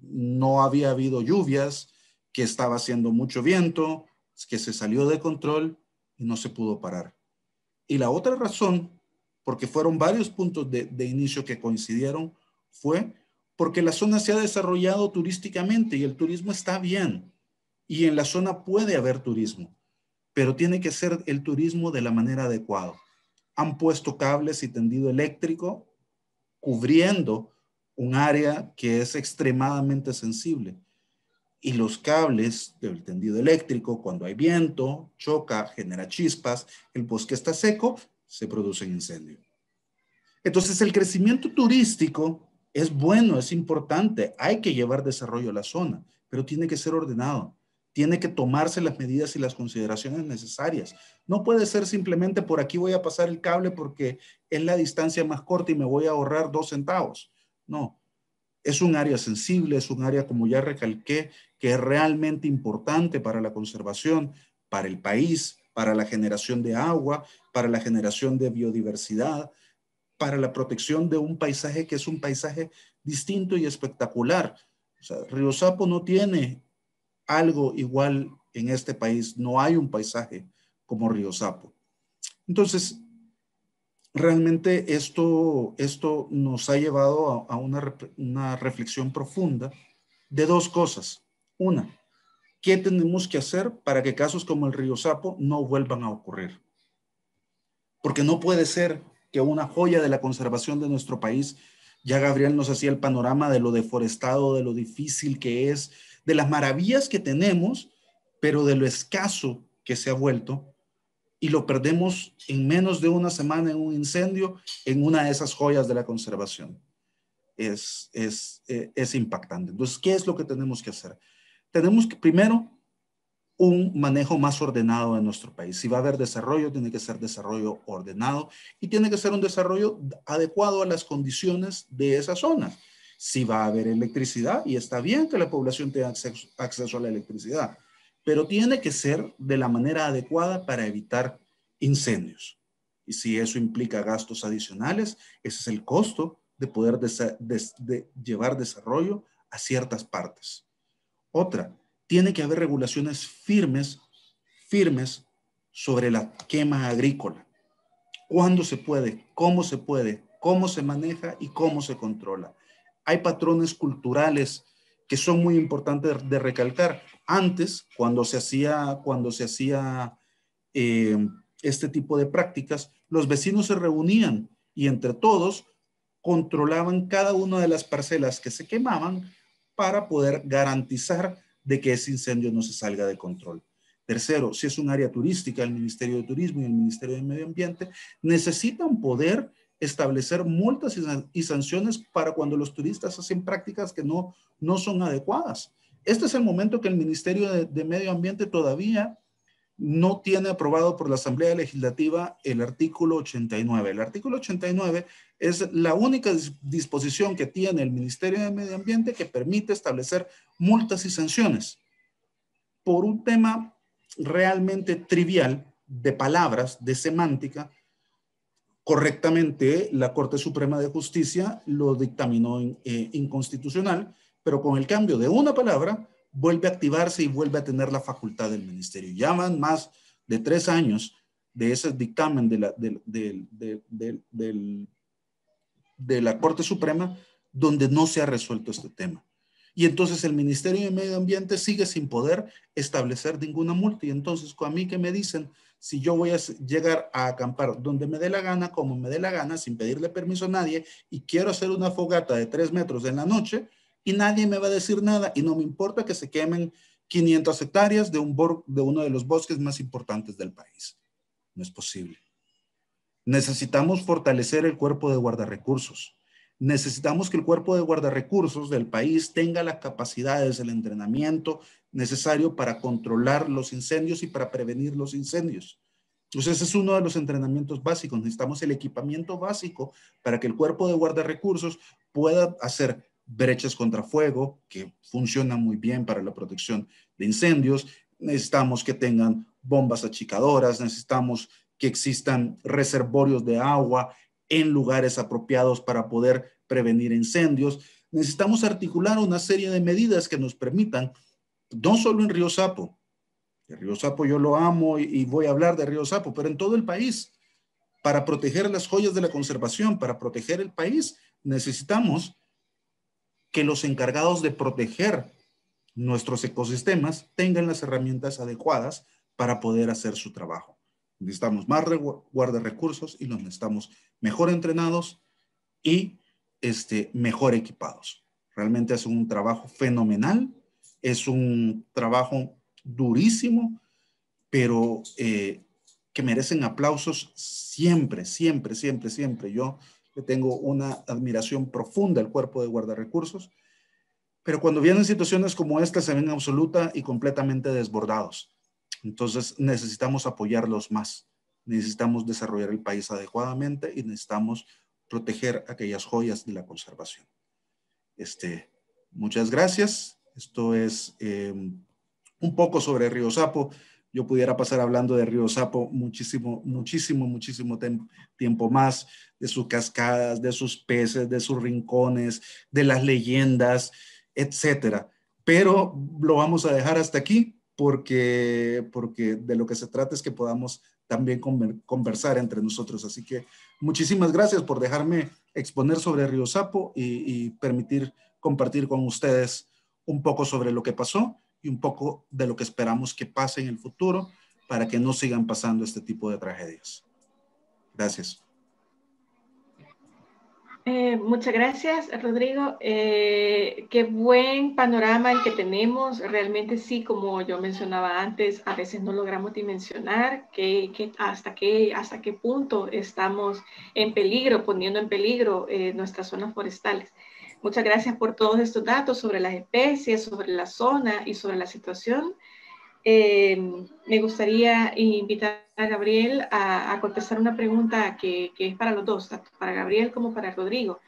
no había habido lluvias, que estaba haciendo mucho viento, que se salió de control y no se pudo parar. Y la otra razón, porque fueron varios puntos de inicio que coincidieron, fue porque la zona se ha desarrollado turísticamente y el turismo está bien. Y en la zona puede haber turismo, pero tiene que ser el turismo de la manera adecuada. Han puesto cables y tendido eléctrico cubriendo un área que es extremadamente sensible. Y los cables del tendido eléctrico, cuando hay viento, choca, genera chispas, el bosque está seco, se produce un incendio. Entonces el crecimiento turístico es bueno, es importante, hay que llevar desarrollo a la zona, pero tiene que ser ordenado. Tiene que tomarse las medidas y las consideraciones necesarias. No puede ser simplemente por aquí voy a pasar el cable porque es la distancia más corta y me voy a ahorrar 2 centavos. No, es un área sensible, es un área, como ya recalqué, que es realmente importante para la conservación, para el país, para la generación de agua, para la generación de biodiversidad, para la protección de un paisaje que es un paisaje distinto y espectacular. O sea, Río Sapo no tiene algo igual en este país. No hay un paisaje como Río Sapo. Entonces, realmente esto nos ha llevado a una reflexión profunda de 2 cosas. Una, ¿qué tenemos que hacer para que casos como el Río Sapo no vuelvan a ocurrir? Porque no puede ser que una joya de la conservación de nuestro país, ya Gabriel nos hacía el panorama de lo deforestado, de lo difícil que es, de las maravillas que tenemos, pero de lo escaso que se ha vuelto, y lo perdemos en menos de una semana en un incendio, en una de esas joyas de la conservación. Es impactante. Entonces, ¿qué es lo que tenemos que hacer? Tenemos que, primero, un manejo más ordenado de nuestro país. Si va a haber desarrollo, tiene que ser desarrollo ordenado, y tiene que ser un desarrollo adecuado a las condiciones de esa zona. Si va a haber electricidad, y está bien que la población tenga acceso a la electricidad, pero tiene que ser de la manera adecuada para evitar incendios. Y si eso implica gastos adicionales, ese es el costo de poder llevar desarrollo a ciertas partes. Otra, tiene que haber regulaciones firmes sobre la quema agrícola. ¿Cuándo se puede? ¿Cómo se puede? ¿Cómo se maneja? ¿Y cómo se controla? Hay patrones culturales que son muy importantes de recalcar. Antes, cuando se hacía este tipo de prácticas, los vecinos se reunían y entre todos controlaban cada una de las parcelas que se quemaban para poder garantizar de que ese incendio no se salga de control. Tercero, si es un área turística, el Ministerio de Turismo y el Ministerio de Medio Ambiente necesitan poder establecer multas y sanciones para cuando los turistas hacen prácticas que no son adecuadas. Este es el momento que el Ministerio de Medio Ambiente todavía no tiene aprobado por la Asamblea Legislativa el artículo 89. El artículo 89 es la única disposición que tiene el Ministerio de Medio Ambiente que permite establecer multas y sanciones por un tema realmente trivial de palabras, de semántica. Correctamente, la Corte Suprema de Justicia lo dictaminó inconstitucional, pero con el cambio de una palabra vuelve a activarse y vuelve a tener la facultad del ministerio. Ya van más de 3 años de ese dictamen de la Corte Suprema donde no se ha resuelto este tema. Y entonces el Ministerio de Medio Ambiente sigue sin poder establecer ninguna multa. Y entonces a mí que me dicen, si yo voy a llegar a acampar donde me dé la gana, como me dé la gana, sin pedirle permiso a nadie, y quiero hacer una fogata de 3 metros en la noche, y nadie me va a decir nada, y no me importa que se quemen 500 hectáreas de uno de los bosques más importantes del país. No es posible. Necesitamos fortalecer el cuerpo de guardarrecursos. Necesitamos que el cuerpo de guardarrecursos del país tenga las capacidades, el entrenamiento necesario para controlar los incendios y para prevenir los incendios. Entonces, ese es uno de los entrenamientos básicos. Necesitamos el equipamiento básico para que el cuerpo de guardarrecursos pueda hacer brechas contra fuego, que funcionan muy bien para la protección de incendios. Necesitamos que tengan bombas achicadoras, necesitamos que existan reservorios de agua en lugares apropiados para poder prevenir incendios. Necesitamos articular una serie de medidas que nos permitan no solo en Río Sapo. El Río Sapo yo lo amo y voy a hablar de Río Sapo, pero en todo el país, para proteger las joyas de la conservación, para proteger el país, necesitamos que los encargados de proteger nuestros ecosistemas tengan las herramientas adecuadas para poder hacer su trabajo. Necesitamos más guardarrecursos y los necesitamos mejor entrenados y mejor equipados. Realmente es un trabajo fenomenal, es un trabajo durísimo, pero que merecen aplausos siempre, siempre, siempre, siempre. Yo le tengo una admiración profunda al cuerpo de guardarrecursos, pero cuando vienen situaciones como esta se ven absoluta y completamente desbordados. Entonces necesitamos apoyarlos más, necesitamos desarrollar el país adecuadamente y necesitamos proteger aquellas joyas de la conservación. Muchas gracias. Esto es un poco sobre Río Sapo. Yo pudiera pasar hablando de Río Sapo muchísimo, muchísimo, muchísimo tiempo más, de sus cascadas, de sus peces, de sus rincones, de las leyendas, etcétera. Pero lo vamos a dejar hasta aquí porque de lo que se trata es que podamos también conversar entre nosotros. Así que muchísimas gracias por dejarme exponer sobre Río Sapo y permitir compartir con ustedes un poco sobre lo que pasó y un poco de lo que esperamos que pase en el futuro para que no sigan pasando este tipo de tragedias. Gracias. Muchas gracias, Rodrigo. Qué buen panorama el que tenemos. Realmente sí, como yo mencionaba antes, a veces no logramos dimensionar hasta qué punto estamos en peligro, poniendo en peligro nuestras zonas forestales. Muchas gracias por todos estos datos sobre las especies, sobre la zona y sobre la situación. Me gustaría invitar a Gabriel a contestar una pregunta que es para los dos, tanto para Gabriel como para Rodrigo.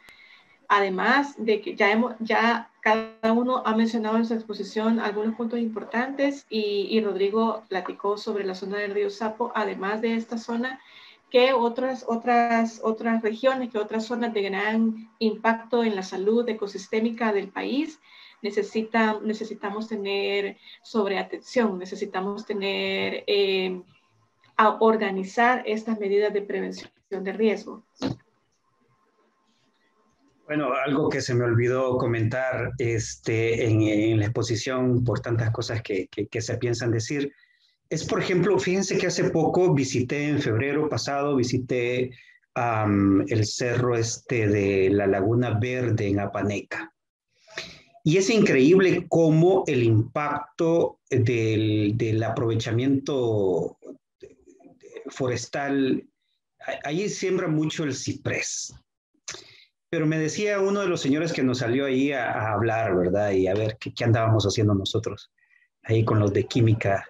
Además de que ya cada uno ha mencionado en su exposición algunos puntos importantes y Rodrigo platicó sobre la zona del Río Sapo, además de esta zona, que otras regiones, que otras zonas de gran impacto en la salud ecosistémica del país necesitamos tener sobreatención, necesitamos tener, organizar estas medidas de prevención de riesgo. Bueno, algo que se me olvidó comentar en la exposición por tantas cosas que se piensan decir, es, por ejemplo, fíjense que hace poco visité, en febrero pasado, visité el cerro de la Laguna Verde en Apaneca. Y es increíble cómo el impacto del aprovechamiento forestal, allí siembra mucho el ciprés. Pero me decía uno de los señores que nos salió ahí a hablar, ¿verdad? Y a ver qué andábamos haciendo nosotros ahí con los de química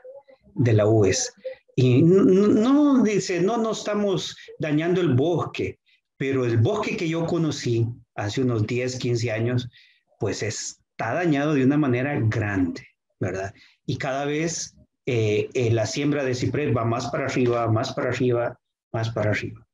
de la UES. Y no, dice, no estamos dañando el bosque, pero el bosque que yo conocí hace unos 10, 15 años, pues está dañado de una manera grande, ¿verdad? Y cada vez la siembra de ciprés va más para arriba, más para arriba, más para arriba.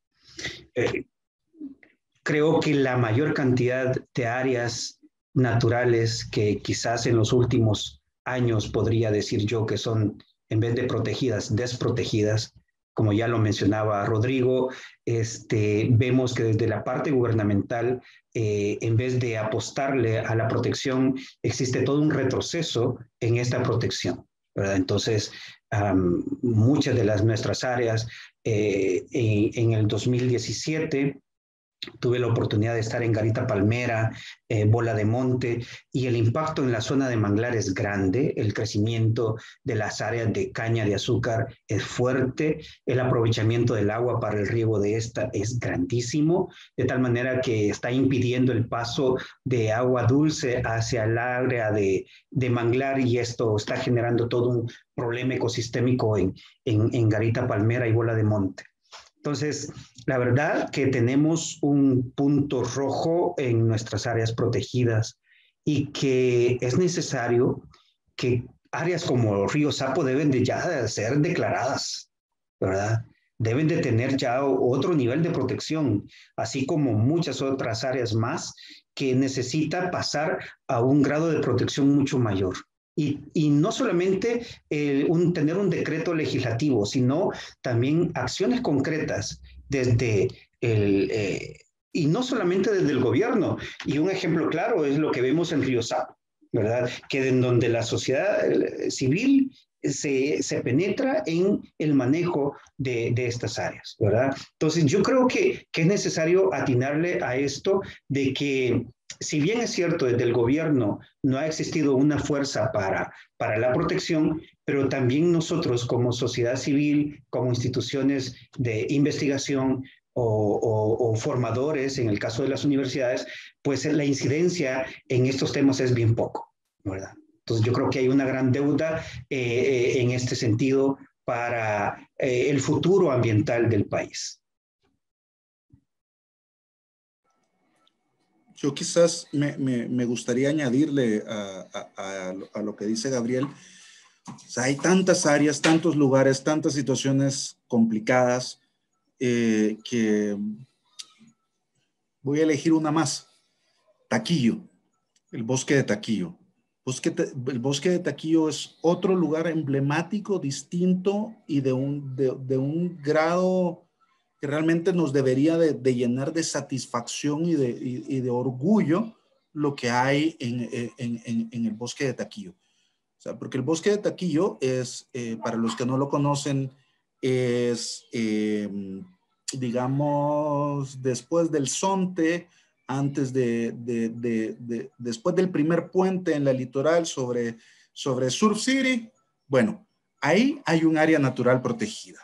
Creo que la mayor cantidad de áreas naturales que quizás en los últimos años podría decir yo que son, en vez de protegidas, desprotegidas, como ya lo mencionaba Rodrigo, vemos que desde la parte gubernamental, en vez de apostarle a la protección, existe todo un retroceso en esta protección, ¿verdad? Entonces, muchas de nuestras áreas, en el 2017, tuve la oportunidad de estar en Garita Palmera, Bola de Monte, y el impacto en la zona de Manglar es grande, el crecimiento de las áreas de caña de azúcar es fuerte, el aprovechamiento del agua para el riego de esta es grandísimo, de tal manera que está impidiendo el paso de agua dulce hacia el área de Manglar, y esto está generando todo un problema ecosistémico en Garita Palmera y Bola de Monte. Entonces, la verdad que tenemos un punto rojo en nuestras áreas protegidas y que es necesario que áreas como Río Sapo deben de ya ser declaradas, ¿verdad? Deben de tener ya otro nivel de protección, así como muchas otras áreas más que necesita pasar a un grado de protección mucho mayor. Y no solamente tener un decreto legislativo, sino también acciones concretas desde el... y no solamente desde el gobierno. Y un ejemplo claro es lo que vemos en Río Sapo, ¿verdad? Que en donde la sociedad civil se penetra en el manejo de estas áreas, ¿verdad? Entonces yo creo que es necesario atinarle a esto de que, si bien es cierto, desde el gobierno no ha existido una fuerza para la protección, pero también nosotros como sociedad civil, como instituciones de investigación, o formadores, en el caso de las universidades, pues la incidencia en estos temas es bien poco, ¿verdad? Entonces yo creo que hay una gran deuda en este sentido para el futuro ambiental del país. Yo quizás me gustaría añadirle a lo que dice Gabriel. O sea, hay tantas áreas, tantos lugares, tantas situaciones complicadas, que voy a elegir una más. Taquillo, el bosque de Taquillo. El bosque de Taquillo es otro lugar emblemático, distinto y de un grado que realmente nos debería de llenar de satisfacción y de orgullo lo que hay en el bosque de Taquillo. O sea, porque el bosque de Taquillo es, para los que no lo conocen, es, digamos, después del Zonte, antes después del primer puente en la litoral sobre Surf City. Bueno, ahí hay un área natural protegida.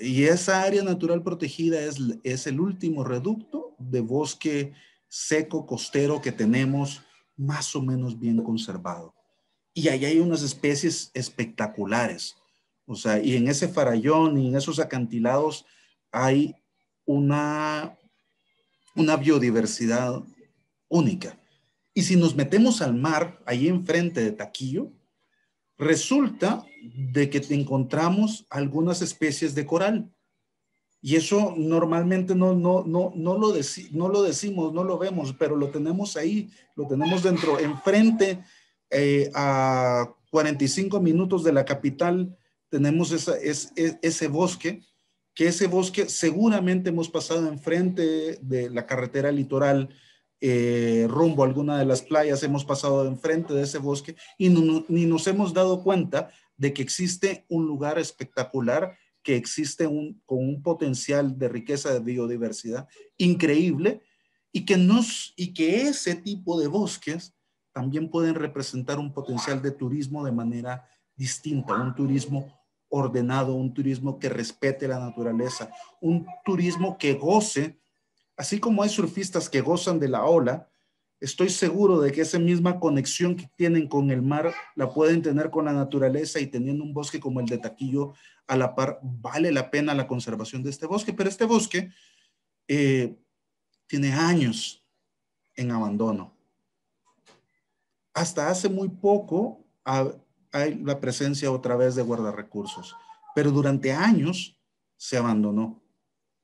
Y esa área natural protegida es el último reducto de bosque seco costero que tenemos más o menos bien conservado. Y ahí hay unas especies espectaculares. O sea, y en ese farallón y en esos acantilados hay una biodiversidad única. Y si nos metemos al mar, ahí enfrente de Taquillo, resulta de que encontramos algunas especies de coral. Y eso normalmente no lo decimos, no lo vemos, pero lo tenemos ahí, lo tenemos dentro, enfrente, a 45 minutos de la capital. Tenemos ese bosque, que ese bosque seguramente hemos pasado enfrente de la carretera litoral, rumbo a alguna de las playas, hemos pasado enfrente de ese bosque y ni nos hemos dado cuenta de que existe un lugar espectacular, que existe con un potencial de riqueza de biodiversidad increíble, y que ese tipo de bosques también pueden representar un potencial de turismo de manera distinta, un turismo ordenado, un turismo que respete la naturaleza, un turismo que goce, así como hay surfistas que gozan de la ola. Estoy seguro de que esa misma conexión que tienen con el mar la pueden tener con la naturaleza, y teniendo un bosque como el de Taquillo a la par, vale la pena la conservación de este bosque. Pero este bosque tiene años en abandono. Hasta hace muy poco hay la presencia otra vez de guardarrecursos, pero durante años se abandonó.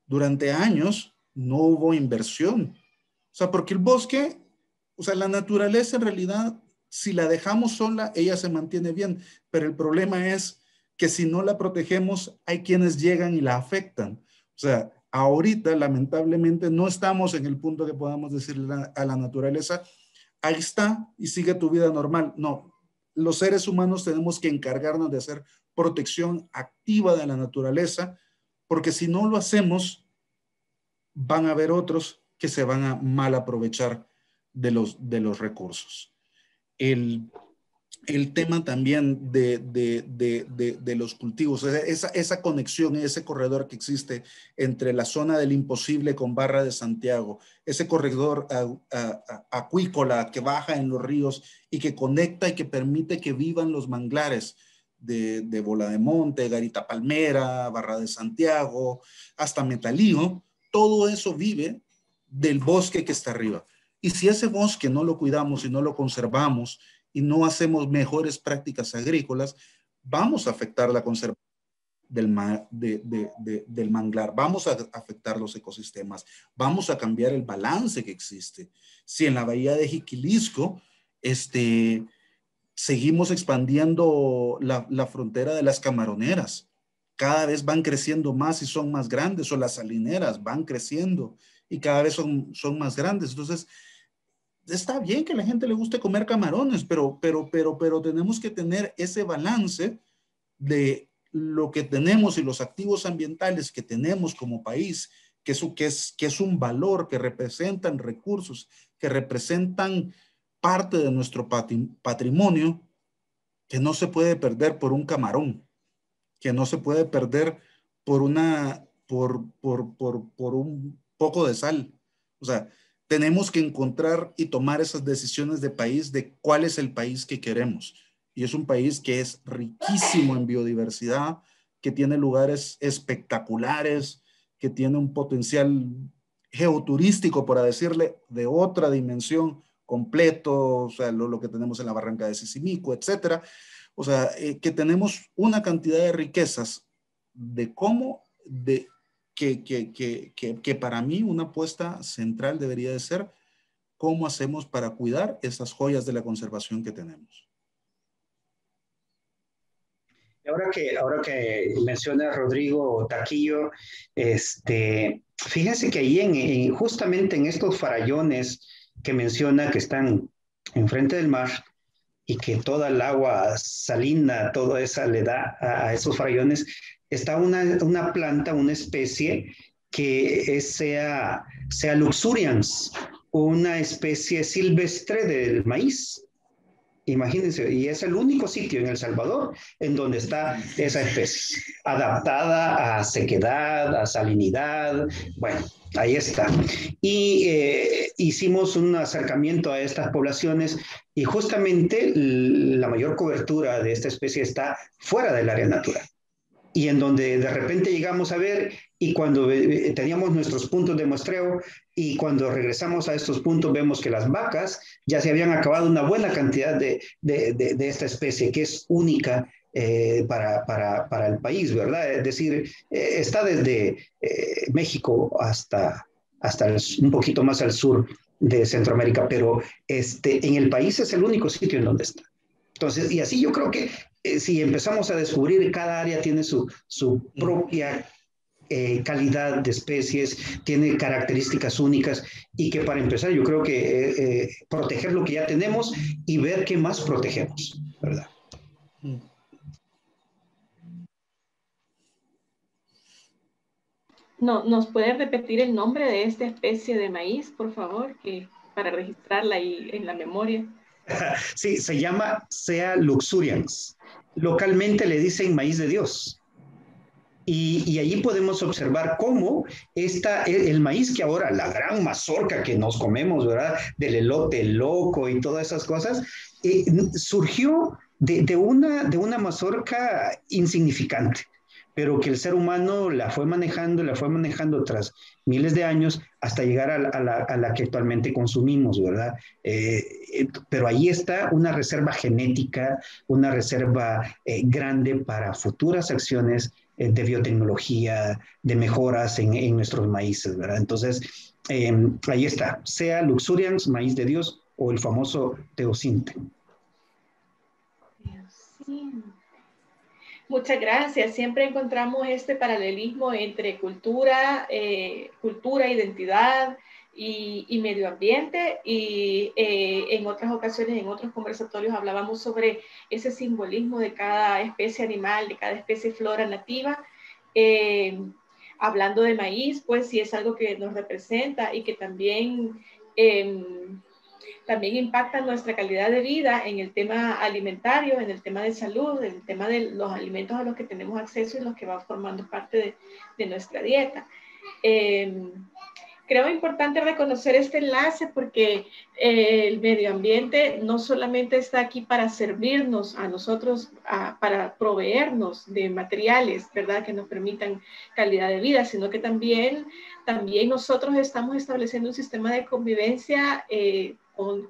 Durante años no hubo inversión. O sea, porque el bosque, o sea, la naturaleza en realidad, si la dejamos sola, ella se mantiene bien, pero el problema es que si no la protegemos, hay quienes llegan y la afectan. O sea, ahorita lamentablemente no estamos en el punto que podamos decirle a la naturaleza, ahí está y sigue tu vida normal. No. Los seres humanos tenemos que encargarnos de hacer protección activa de la naturaleza, porque si no lo hacemos, van a haber otros que se van a mal aprovechar de los recursos. El tema también de los cultivos, esa conexión, ese corredor que existe entre la zona del Imposible con Barra de Santiago, ese corredor acuícola que baja en los ríos y que conecta y que permite que vivan los manglares de Bola de Monte, Garita Palmera, Barra de Santiago, hasta Metalío. Todo eso vive del bosque que está arriba. Y si ese bosque no lo cuidamos y no lo conservamos, y no hacemos mejores prácticas agrícolas, vamos a afectar la conservación del manglar, vamos a afectar los ecosistemas, vamos a cambiar el balance que existe. Si en la bahía de Jiquilisco seguimos expandiendo la frontera de las camaroneras. Cada vez van creciendo más y son más grandes, o las salineras van creciendo y cada vez son más grandes. Entonces, está bien que a la gente le guste comer camarones, pero tenemos que tener ese balance de lo que tenemos y los activos ambientales que tenemos como país, que es un valor, que representan recursos, que representan parte de nuestro patrimonio, que no se puede perder por un camarón, que no se puede perder por un poco de sal. O sea, tenemos que encontrar y tomar esas decisiones de país, de cuál es el país que queremos. Y es un país que es riquísimo en biodiversidad, que tiene lugares espectaculares, que tiene un potencial geoturístico, para decirle, de otra dimensión completo, o sea, lo que tenemos en la Barranca de Sisimico, etcétera. O sea, que tenemos una cantidad de riquezas que para mí una apuesta central debería de ser cómo hacemos para cuidar esas joyas de la conservación que tenemos. Ahora que menciona Rodrigo Taquillo, fíjense que ahí justamente en estos farallones que menciona, que están enfrente del mar y que toda el agua salina, toda esa le da a esos farallones, está una planta, una especie que sea luxurians, una especie silvestre del maíz. Imagínense, y es el único sitio en El Salvador en donde está esa especie, adaptada a sequedad, a salinidad. Bueno, ahí está. Y hicimos un acercamiento a estas poblaciones y justamente la mayor cobertura de esta especie está fuera del área natural. Y en donde de repente llegamos a ver, y cuando teníamos nuestros puntos de muestreo, y cuando regresamos a estos puntos vemos que las vacas ya se habían acabado una buena cantidad de esta especie, que es única para el país, ¿verdad? Es decir, está desde México hasta un poquito más al sur de Centroamérica, pero en el país es el único sitio en donde está. Entonces, y así yo creo que si empezamos a descubrir, cada área tiene su propia calidad de especies, tiene características únicas, y que para empezar yo creo que proteger lo que ya tenemos y ver qué más protegemos, ¿verdad? No, ¿nos puede repetir el nombre de esta especie de maíz, por favor, para registrarla ahí en la memoria? Sí, se llama Sea luxurians. Localmente le dicen maíz de Dios. Y allí podemos observar cómo el maíz que ahora, la gran mazorca que nos comemos, ¿verdad? Del elote loco y todas esas cosas, surgió de una mazorca insignificante, pero que el ser humano la fue manejando tras miles de años hasta llegar a la que actualmente consumimos, ¿verdad? Pero ahí está una reserva genética, una reserva grande para futuras acciones de biotecnología, de mejoras en nuestros maíces, ¿verdad? Entonces, ahí está, sea luxurians, maíz de Dios, o el famoso teosinte. Teosinte. Muchas gracias. Siempre encontramos este paralelismo entre cultura, identidad y medio ambiente, y en otras ocasiones, en otros conversatorios, hablábamos sobre ese simbolismo de cada especie animal, de cada especie flora nativa. Hablando de maíz, pues sí es algo que nos representa y que también impacta nuestra calidad de vida en el tema alimentario, en el tema de salud, en el tema de los alimentos a los que tenemos acceso y los que van formando parte de nuestra dieta. Creo importante reconocer este enlace porque el medio ambiente no solamente está aquí para servirnos a nosotros, para proveernos de materiales, ¿verdad?, que nos permitan calidad de vida, sino que también nosotros estamos estableciendo un sistema de convivencia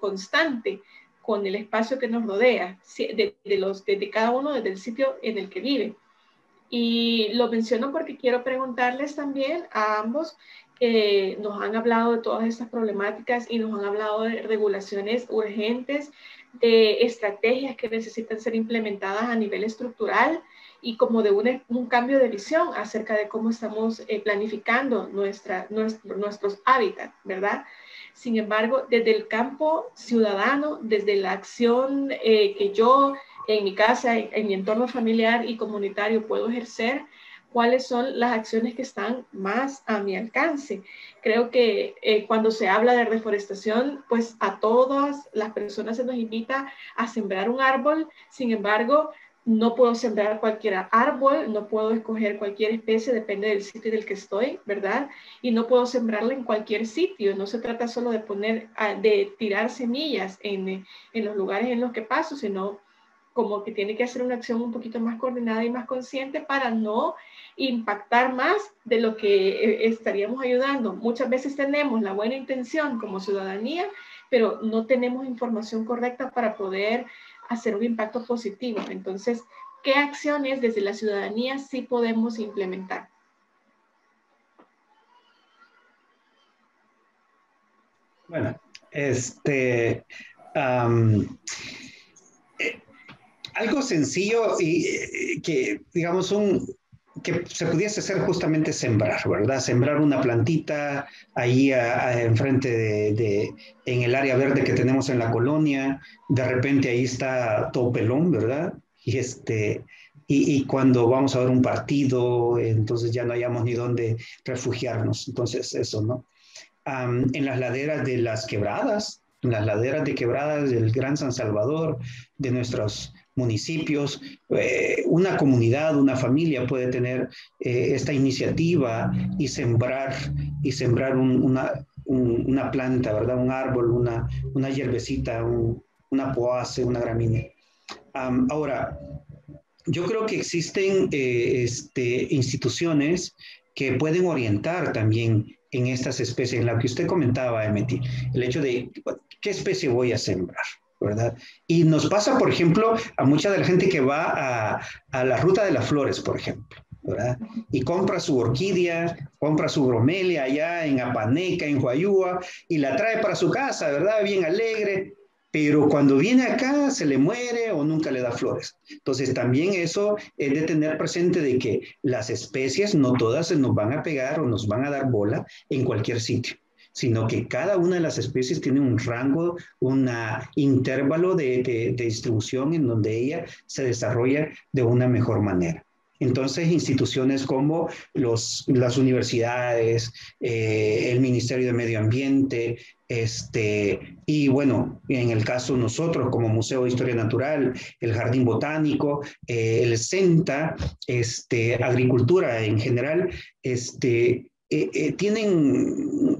constante con el espacio que nos rodea, de cada uno, desde el sitio en el que vive. Y lo menciono porque quiero preguntarles también a ambos. Nos han hablado de todas estas problemáticas y nos han hablado de regulaciones urgentes de estrategias que necesitan ser implementadas a nivel estructural y como de un cambio de visión acerca de cómo estamos planificando nuestros hábitats, ¿verdad? Sin embargo, desde el campo ciudadano, desde la acción que yo en mi casa, en mi entorno familiar y comunitario puedo ejercer, cuáles son las acciones que están más a mi alcance. Creo que cuando se habla de reforestación, pues a todas las personas se nos invita a sembrar un árbol. Sin embargo, no puedo sembrar cualquier árbol, no puedo escoger cualquier especie, depende del sitio del que estoy, ¿verdad? Y no puedo sembrarla en cualquier sitio. No se trata solo de tirar semillas en los lugares en los que paso, sino como que tiene que hacer una acción un poquito más coordinada y más consciente para no impactar más de lo que estaríamos ayudando. Muchas veces tenemos la buena intención como ciudadanía, pero no tenemos información correcta para poder hacer un impacto positivo. Entonces, ¿qué acciones desde la ciudadanía sí podemos implementar? Bueno, algo sencillo y que, digamos, que se pudiese hacer justamente sembrar, ¿verdad? Sembrar una plantita ahí enfrente en el área verde que tenemos en la colonia. De repente ahí está todo pelón, ¿verdad? Y, y cuando vamos a ver un partido, entonces ya no hayamos ni dónde refugiarnos. Entonces, eso, ¿no? En las laderas de las quebradas, en las laderas de quebradas del Gran San Salvador, de nuestros municipios, una comunidad, una familia puede tener esta iniciativa y sembrar una planta, ¿verdad? Un árbol, una hierbecita, una poace, una gramínea. Ahora, yo creo que existen instituciones que pueden orientar también en estas especies, en la que usted comentaba, Emeti, el hecho de qué especie voy a sembrar, ¿verdad? Y nos pasa, por ejemplo, a mucha de la gente que va a la Ruta de las Flores, por ejemplo, ¿verdad? Y compra su orquídea, compra su bromelia allá en Apaneca, en Huayúa, y la trae para su casa, ¿verdad? Bien alegre, pero cuando viene acá se le muere o nunca le da flores. Entonces también eso es de tener presente de que las especies no todas se nos van a pegar o nos van a dar bola en cualquier sitio, sino que cada una de las especies tiene un rango, un intervalo de distribución en donde ella se desarrolla de una mejor manera. Entonces, instituciones como las universidades, el Ministerio de Medio Ambiente, y bueno, en el caso nosotros como Museo de Historia Natural, el Jardín Botánico, el CENTA, agricultura en general, tienen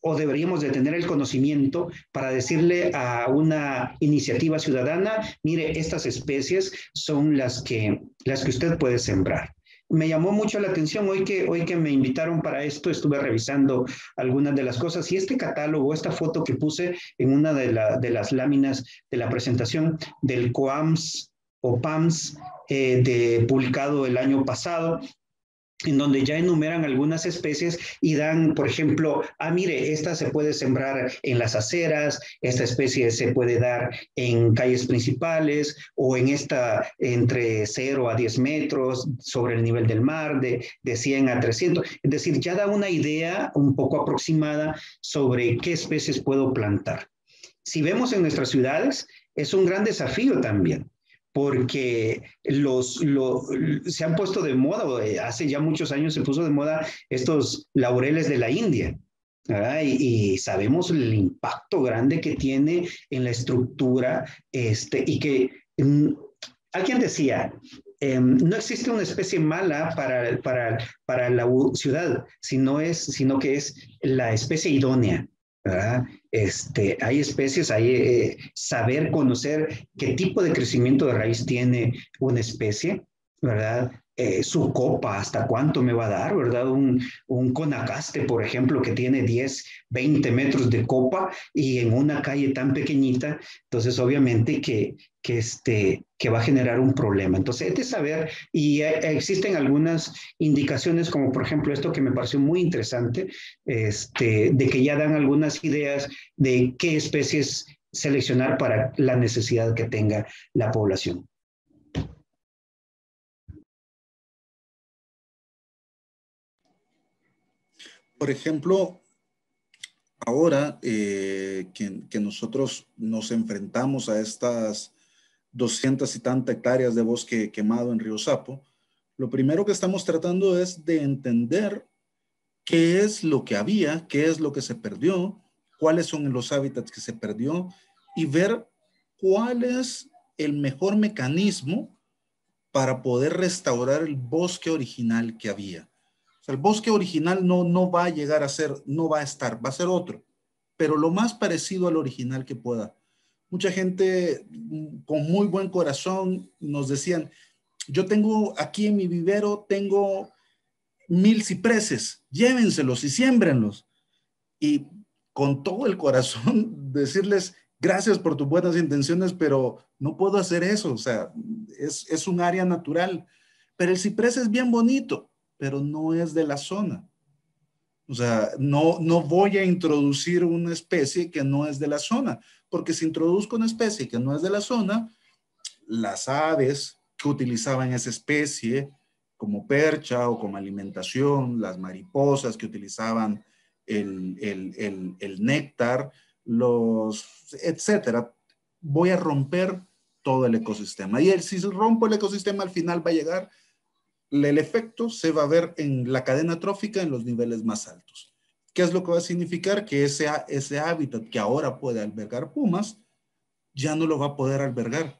o deberíamos de tener el conocimiento para decirle a una iniciativa ciudadana, mire, estas especies son las que usted puede sembrar. Me llamó mucho la atención hoy que me invitaron para esto, estuve revisando algunas de las cosas y este catálogo, esta foto que puse en una de las láminas de la presentación del COAMS o PAMS publicado el año pasado, en donde ya enumeran algunas especies y dan, por ejemplo, mire, esta se puede sembrar en las aceras, esta especie se puede dar en calles principales o en esta entre 0 a 10 metros sobre el nivel del mar, de 100 a 300. Es decir, ya da una idea un poco aproximada sobre qué especies puedo plantar. Si vemos en nuestras ciudades, es un gran desafío también, porque se han puesto de moda, hace ya muchos años se puso de moda estos laureles de la India, ¿verdad? Y sabemos el impacto grande que tiene en la estructura, y que alguien decía, no existe una especie mala para la ciudad, sino que es la especie idónea, ¿verdad? Hay especies, hay saber conocer qué tipo de crecimiento de raíz tiene una especie, ¿verdad? Su copa, hasta cuánto me va a dar, ¿verdad? Un conacaste, por ejemplo, que tiene 10, 20 metros de copa y en una calle tan pequeñita, entonces obviamente que va a generar un problema. Entonces, es de saber, y existen algunas indicaciones, como por ejemplo esto que me pareció muy interesante, de que ya dan algunas ideas de qué especies seleccionar para la necesidad que tenga la población. Por ejemplo, ahora que nosotros nos enfrentamos a estas 200 y tantas hectáreas de bosque quemado en Río Sapo, lo primero que estamos tratando es de entender qué es lo que había, qué es lo que se perdió, cuáles son los hábitats que se perdió y ver cuál es el mejor mecanismo para poder restaurar el bosque original que había. O sea, el bosque original no va a llegar a ser, no va a estar, va a ser otro, pero lo más parecido al original que pueda. Mucha gente con muy buen corazón nos decían, yo tengo aquí en mi vivero, tengo 1000 cipreses, llévenselos y siémbrenlos. Y con todo el corazón decirles, gracias por tus buenas intenciones, pero no puedo hacer eso, o sea, es un área natural. Pero el ciprés es bien bonito, pero no es de la zona. O sea, no voy a introducir una especie que no es de la zona, porque si introduzco una especie que no es de la zona, las aves que utilizaban esa especie como percha o como alimentación, las mariposas que utilizaban el néctar, etcétera, voy a romper todo el ecosistema. Y si rompo el ecosistema, al final va a llegar... el efecto se va a ver en la cadena trófica en los niveles más altos. ¿Qué es lo que va a significar? Que ese hábitat que ahora puede albergar pumas, ya no lo va a poder albergar,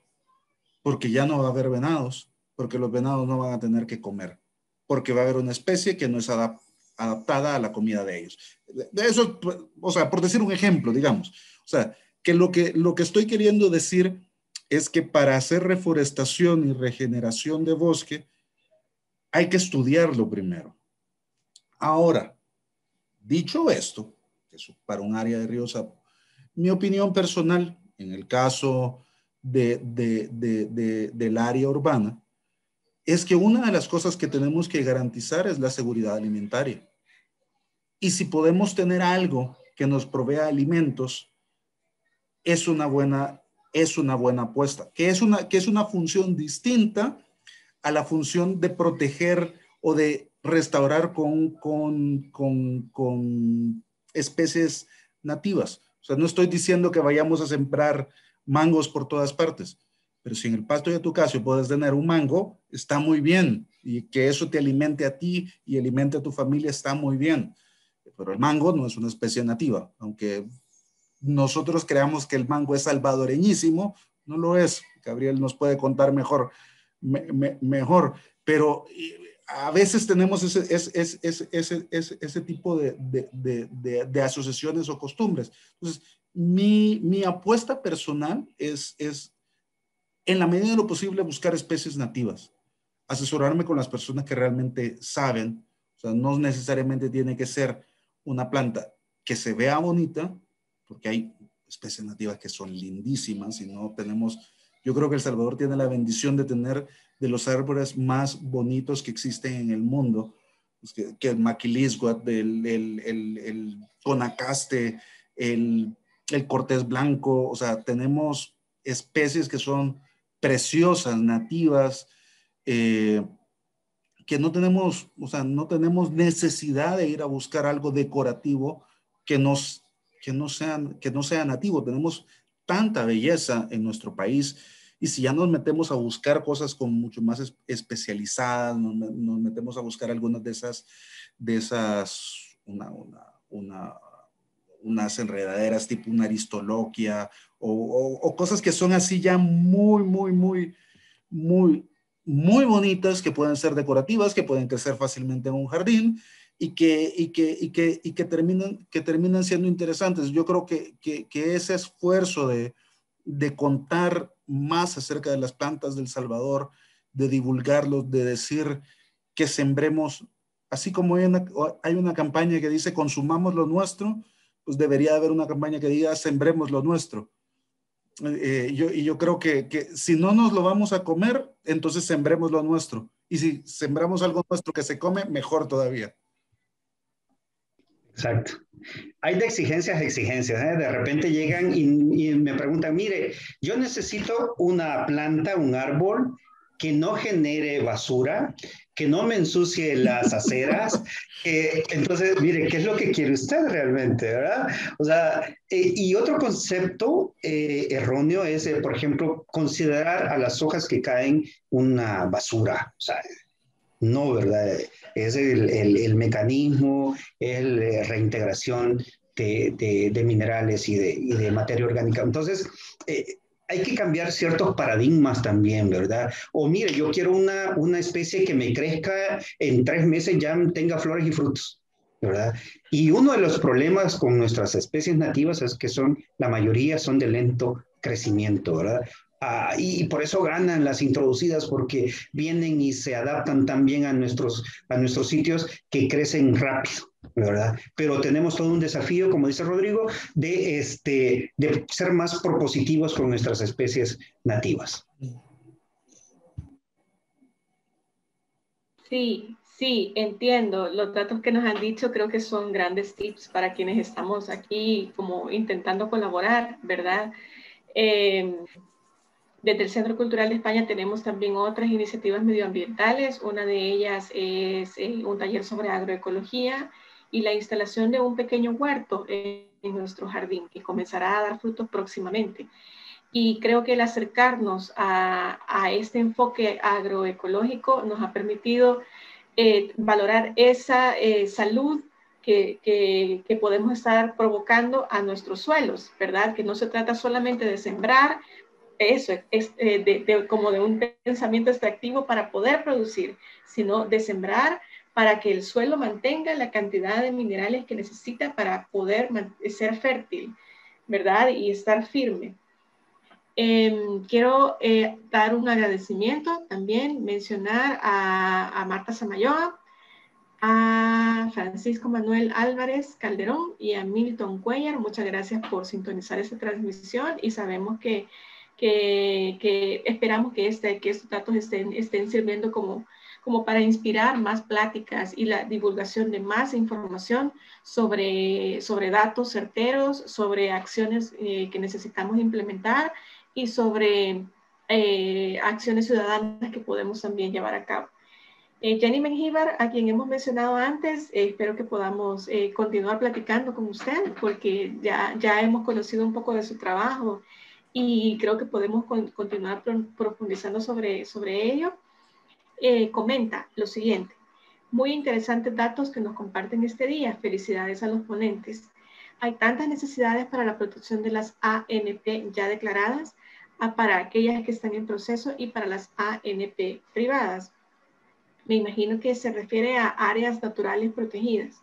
porque ya no va a haber venados, porque los venados no van a tener que comer, porque va a haber una especie que no es adaptada a la comida de ellos. Eso, o sea, por decir un ejemplo, digamos. O sea, que lo que estoy queriendo decir es que para hacer reforestación y regeneración de bosque, hay que estudiarlo primero. Ahora, dicho esto, eso para un área de Río Sapo, mi opinión personal, en el caso del área urbana, es que una de las cosas que tenemos que garantizar es la seguridad alimentaria. Y si podemos tener algo que nos provea alimentos, es una buena apuesta, que es una función distinta a la función de proteger o de restaurar con especies nativas. O sea, no estoy diciendo que vayamos a sembrar mangos por todas partes, pero si en el pasto de tu casa puedes tener un mango, está muy bien, y que eso te alimente a ti y alimente a tu familia está muy bien, pero el mango no es una especie nativa, aunque nosotros creamos que el mango es salvadoreñísimo, no lo es. Gabriel nos puede contar mejor, pero a veces tenemos ese tipo de asociaciones o costumbres. Entonces, mi apuesta personal es, en la medida de lo posible, buscar especies nativas, asesorarme con las personas que realmente saben. O sea, no necesariamente tiene que ser una planta que se vea bonita, porque hay especies nativas que son lindísimas y no tenemos... Yo creo que El Salvador tiene la bendición de tener de los árboles más bonitos que existen en el mundo, que el maquilisguat, el conacaste, el cortés blanco. O sea, tenemos especies que son preciosas, nativas, que no tenemos, o sea, no tenemos necesidad de ir a buscar algo decorativo que no sea nativo. Tenemos tanta belleza en nuestro país, y si ya nos metemos a buscar cosas con mucho más especializadas, nos metemos a buscar algunas de esas unas enredaderas tipo una aristoloquia o cosas que son así ya muy bonitas, que pueden ser decorativas, que pueden crecer fácilmente en un jardín y que terminan siendo interesantes. Yo creo que ese esfuerzo de contar más acerca de las plantas del Salvador, de divulgarlos, de decir que sembremos, así como hay una campaña que dice consumamos lo nuestro, pues debería haber una campaña que diga sembremos lo nuestro. Yo creo que si no nos lo vamos a comer, entonces sembremos lo nuestro. Y si sembramos algo nuestro que se come, mejor todavía. Exacto. Hay de exigencias, ¿eh? De repente llegan y me preguntan, mire, yo necesito una planta, un árbol que no genere basura, que no me ensucie las aceras. Entonces, mire, ¿qué es lo que quiere usted realmente, verdad? O sea, y otro concepto erróneo es, por ejemplo, considerar a las hojas que caen una basura. O sea, no, ¿verdad? Es el mecanismo, es la reintegración de minerales y de materia orgánica. Entonces, hay que cambiar ciertos paradigmas también, ¿verdad? O mire, yo quiero una especie que me crezca en 3 meses, ya tenga flores y frutos, ¿verdad? Y uno de los problemas con nuestras especies nativas es que la mayoría son de lento crecimiento, ¿verdad? Y por eso ganan las introducidas, porque vienen y se adaptan también a nuestros sitios que crecen rápido, ¿verdad? Pero tenemos todo un desafío, como dice Rodrigo, de ser más propositivos con nuestras especies nativas. Sí, sí, entiendo. Los datos que nos han dicho creo que son grandes tips para quienes estamos aquí como intentando colaborar, ¿verdad? Desde el Centro Cultural de España tenemos también otras iniciativas medioambientales. Una de ellas es un taller sobre agroecología y la instalación de un pequeño huerto en nuestro jardín que comenzará a dar frutos próximamente. Y creo que el acercarnos a este enfoque agroecológico nos ha permitido valorar esa salud que podemos estar provocando a nuestros suelos, ¿verdad? Que no se trata solamente de sembrar, eso es como de un pensamiento extractivo para poder producir, sino de sembrar para que el suelo mantenga la cantidad de minerales que necesita para poder ser fértil, ¿verdad? Y estar firme. Quiero dar un agradecimiento también, mencionar a Marta Samayoa, a Francisco Manuel Álvarez Calderón y a Milton Cuellar. Muchas gracias por sintonizar esta transmisión y sabemos que esperamos que estos datos estén sirviendo como para inspirar más pláticas y la divulgación de más información sobre datos certeros, sobre acciones que necesitamos implementar y sobre acciones ciudadanas que podemos también llevar a cabo. Jenny Menjívar, a quien hemos mencionado antes, espero que podamos continuar platicando con usted porque ya hemos conocido un poco de su trabajo y creo que podemos continuar profundizando sobre ello. Comenta lo siguiente. Muy interesantes datos que nos comparten este día. Felicidades a los ponentes. Hay tantas necesidades para la protección de las ANP ya declaradas, para aquellas que están en proceso y para las ANP privadas. Me imagino que se refiere a áreas naturales protegidas.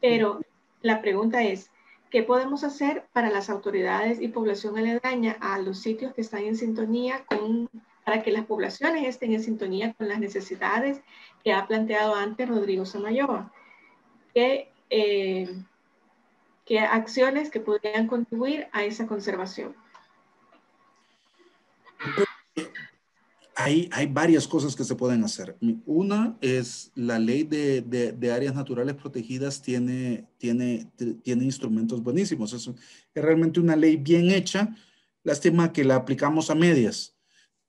Pero la pregunta es, ¿qué podemos hacer para las autoridades y población aledaña a los sitios que están en sintonía para que las poblaciones estén en sintonía con las necesidades que ha planteado antes Rodrigo Samayoa? ¿Qué acciones que podrían contribuir a esa conservación? Hay varias cosas que se pueden hacer. Una es la ley de áreas naturales protegidas tiene instrumentos buenísimos. Es realmente una ley bien hecha. Lástima que la aplicamos a medias.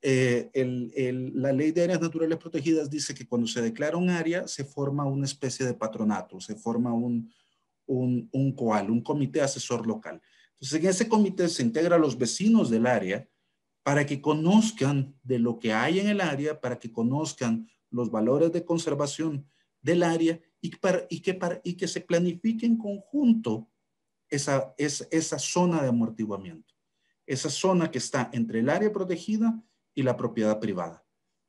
La ley de áreas naturales protegidas dice que cuando se declara un área se forma una especie de patronato, se forma un COAL, un comité asesor local. Entonces en ese comité se integra a los vecinos del área para que conozcan de lo que hay en el área, para que conozcan los valores de conservación del área y que se planifique en conjunto esa zona de amortiguamiento, esa zona que está entre el área protegida y la propiedad privada.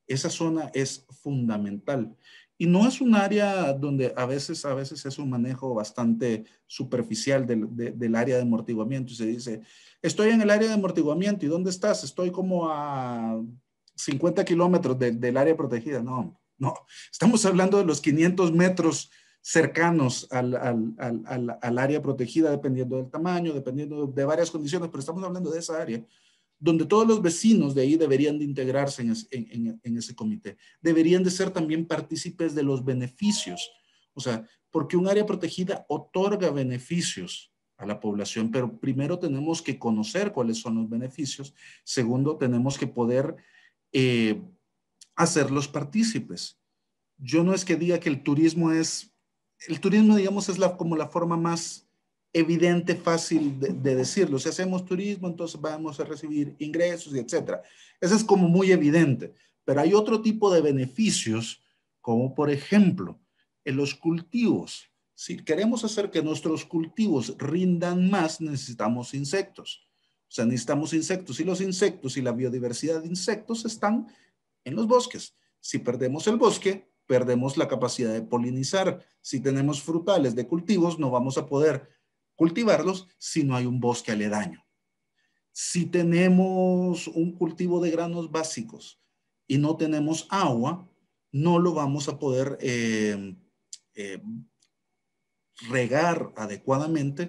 Esa zona es fundamental. Y no es un área donde a veces es un manejo bastante superficial del área de amortiguamiento. Y se dice, estoy en el área de amortiguamiento, ¿y dónde estás? Estoy como a 50 kilómetros del área protegida. No, no. Estamos hablando de los 500 metros cercanos al área protegida, dependiendo del tamaño, dependiendo de varias condiciones, pero estamos hablando de esa área, donde todos los vecinos de ahí deberían de integrarse en ese comité. Deberían de ser también partícipes de los beneficios. O O sea, porque un área protegida otorga beneficios a la población, pero primero tenemos que conocer cuáles son los beneficios. Segundo, tenemos que poder hacerlos partícipes. Yo no es que diga que el turismo, digamos, es como la forma más evidente, fácil de decirlo. Si hacemos turismo, entonces vamos a recibir ingresos y etcétera. Eso es como muy evidente. Pero hay otro tipo de beneficios, como por ejemplo, en los cultivos. Si queremos hacer que nuestros cultivos rindan más, necesitamos insectos. O sea, necesitamos insectos y la biodiversidad de insectos están en los bosques. Si perdemos el bosque, perdemos la capacidad de polinizar. Si tenemos frutales de cultivos, no vamos a poder cultivarlos si no hay un bosque aledaño. Si tenemos un cultivo de granos básicos y no tenemos agua, no lo vamos a poder regar adecuadamente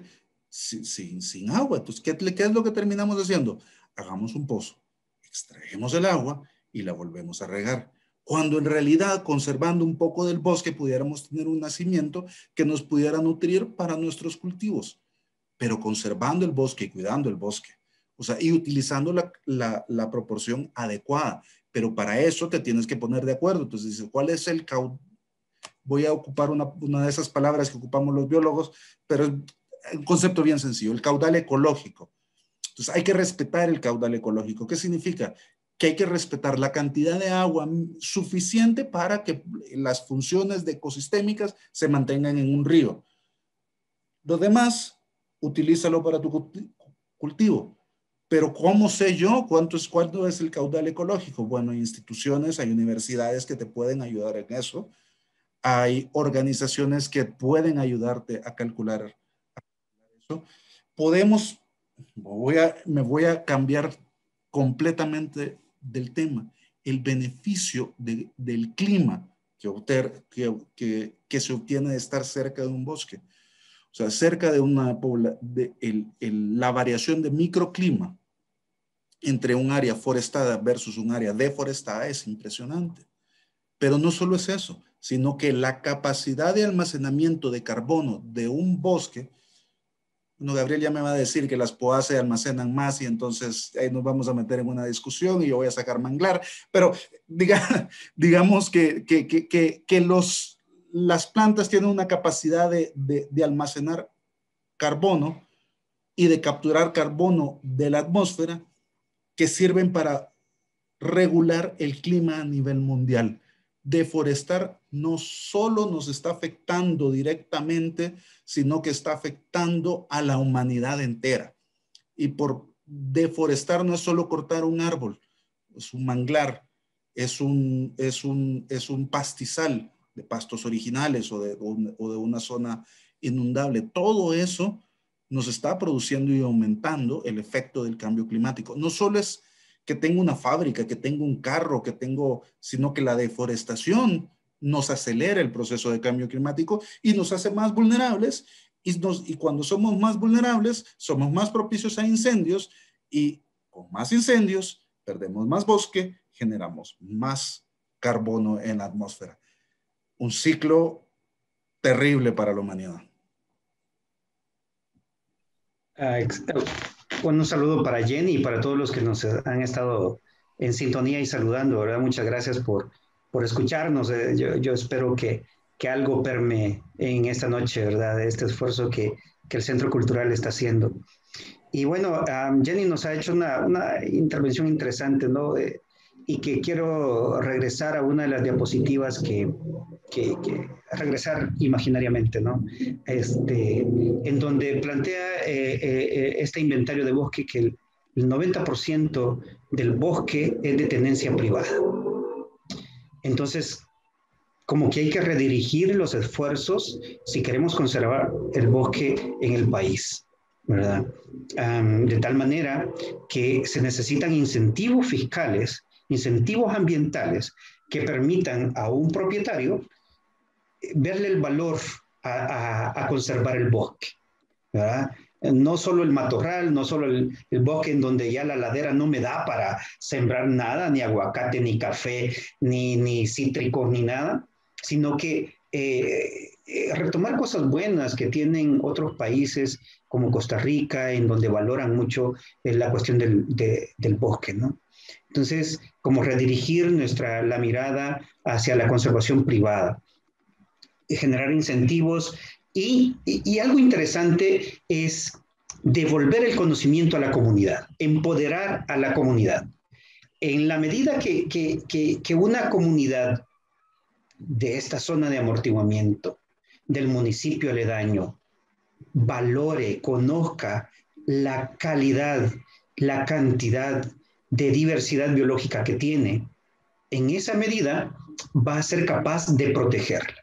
sin agua. Entonces, ¿qué es lo que terminamos haciendo? Hagamos un pozo, extraemos el agua y la volvemos a regar. Cuando en realidad, conservando un poco del bosque, pudiéramos tener un nacimiento que nos pudiera nutrir para nuestros cultivos. Pero conservando el bosque y cuidando el bosque. O sea, y utilizando la proporción adecuada. Pero para eso te tienes que poner de acuerdo. Entonces, dices, ¿cuál es el caudal? Voy a ocupar una de esas palabras que ocupamos los biólogos, pero es un concepto bien sencillo, el caudal ecológico. Entonces, hay que respetar el caudal ecológico. ¿Qué significa? Que hay que respetar la cantidad de agua suficiente para que las funciones ecosistémicas se mantengan en un río. Lo demás, utilízalo para tu cultivo. Pero ¿cómo sé yo cuánto es el caudal ecológico? Bueno, hay instituciones, hay universidades que te pueden ayudar en eso. Hay organizaciones que pueden ayudarte a calcular eso. Me voy a cambiar completamente del tema. El beneficio del clima que se obtiene de estar cerca de un bosque. O sea, cerca de una la variación de microclima entre un área forestada versus un área deforestada es impresionante. Pero no solo es eso, sino que la capacidad de almacenamiento de carbono de un bosque, bueno, Gabriel ya me va a decir que las poáceas almacenan más y entonces ahí nos vamos a meter en una discusión y yo voy a sacar Manglar, pero digamos que las plantas tienen una capacidad de almacenar carbono y de capturar carbono de la atmósfera que sirven para regular el clima a nivel mundial. Deforestar no solo nos está afectando directamente, sino que está afectando a la humanidad entera. Y por deforestar no es solo cortar un árbol, es un manglar, es un pastizal de pastos originales o de una zona inundable. Todo eso nos está produciendo y aumentando el efecto del cambio climático. No solo es que tengo una fábrica, que tengo un carro, sino que la deforestación nos acelera el proceso de cambio climático y nos hace más vulnerables y cuando somos más vulnerables, somos más propicios a incendios y con más incendios, perdemos más bosque, generamos más carbono en la atmósfera. Un ciclo terrible para la humanidad. Un saludo para Jenny y para todos los que nos han estado en sintonía y saludando, ¿verdad? Muchas gracias por escucharnos. Yo espero que algo permee en esta noche, ¿verdad? De este esfuerzo que el Centro Cultural está haciendo. Y bueno, Jenny nos ha hecho una intervención interesante, ¿no? Y que quiero regresar a una de las diapositivas que regresar imaginariamente, ¿no? En donde plantea este inventario de bosque que el 90% del bosque es de tenencia privada. Entonces, como que hay que redirigir los esfuerzos si queremos conservar el bosque en el país, ¿verdad? De tal manera que se necesitan incentivos fiscales, incentivos ambientales que permitan a un propietario verle el valor a conservar el bosque, ¿verdad? No solo el matorral, no solo el bosque en donde ya la ladera no me da para sembrar nada, ni aguacate, ni café, ni cítricos, ni nada, sino que retomar cosas buenas que tienen otros países como Costa Rica, en donde valoran mucho la cuestión del bosque, ¿no? Entonces, como redirigir la mirada hacia la conservación privada, generar incentivos y algo interesante es devolver el conocimiento a la comunidad, empoderar a la comunidad. En la medida que una comunidad de esta zona de amortiguamiento, del municipio aledaño, valore, conozca la calidad, la cantidad de diversidad biológica que tiene, en esa medida va a ser capaz de protegerla,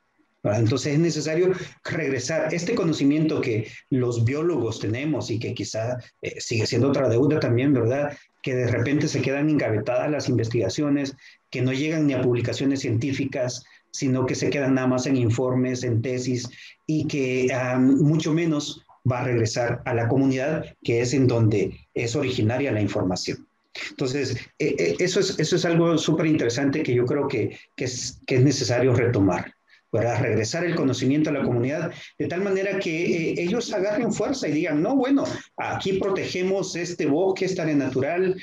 ¿verdad? Entonces es necesario regresar este conocimiento que los biólogos tenemos y que quizá sigue siendo otra deuda también, ¿verdad? Que de repente se quedan engavetadas las investigaciones, que no llegan ni a publicaciones científicas, sino que se quedan nada más en informes, en tesis, y que mucho menos va a regresar a la comunidad, que es en donde es originaria la información. Entonces, eso es algo súper interesante que yo creo que es necesario retomar, para regresar el conocimiento a la comunidad, de tal manera que ellos agarren fuerza y digan, no, bueno, aquí protegemos este bosque, esta área natural,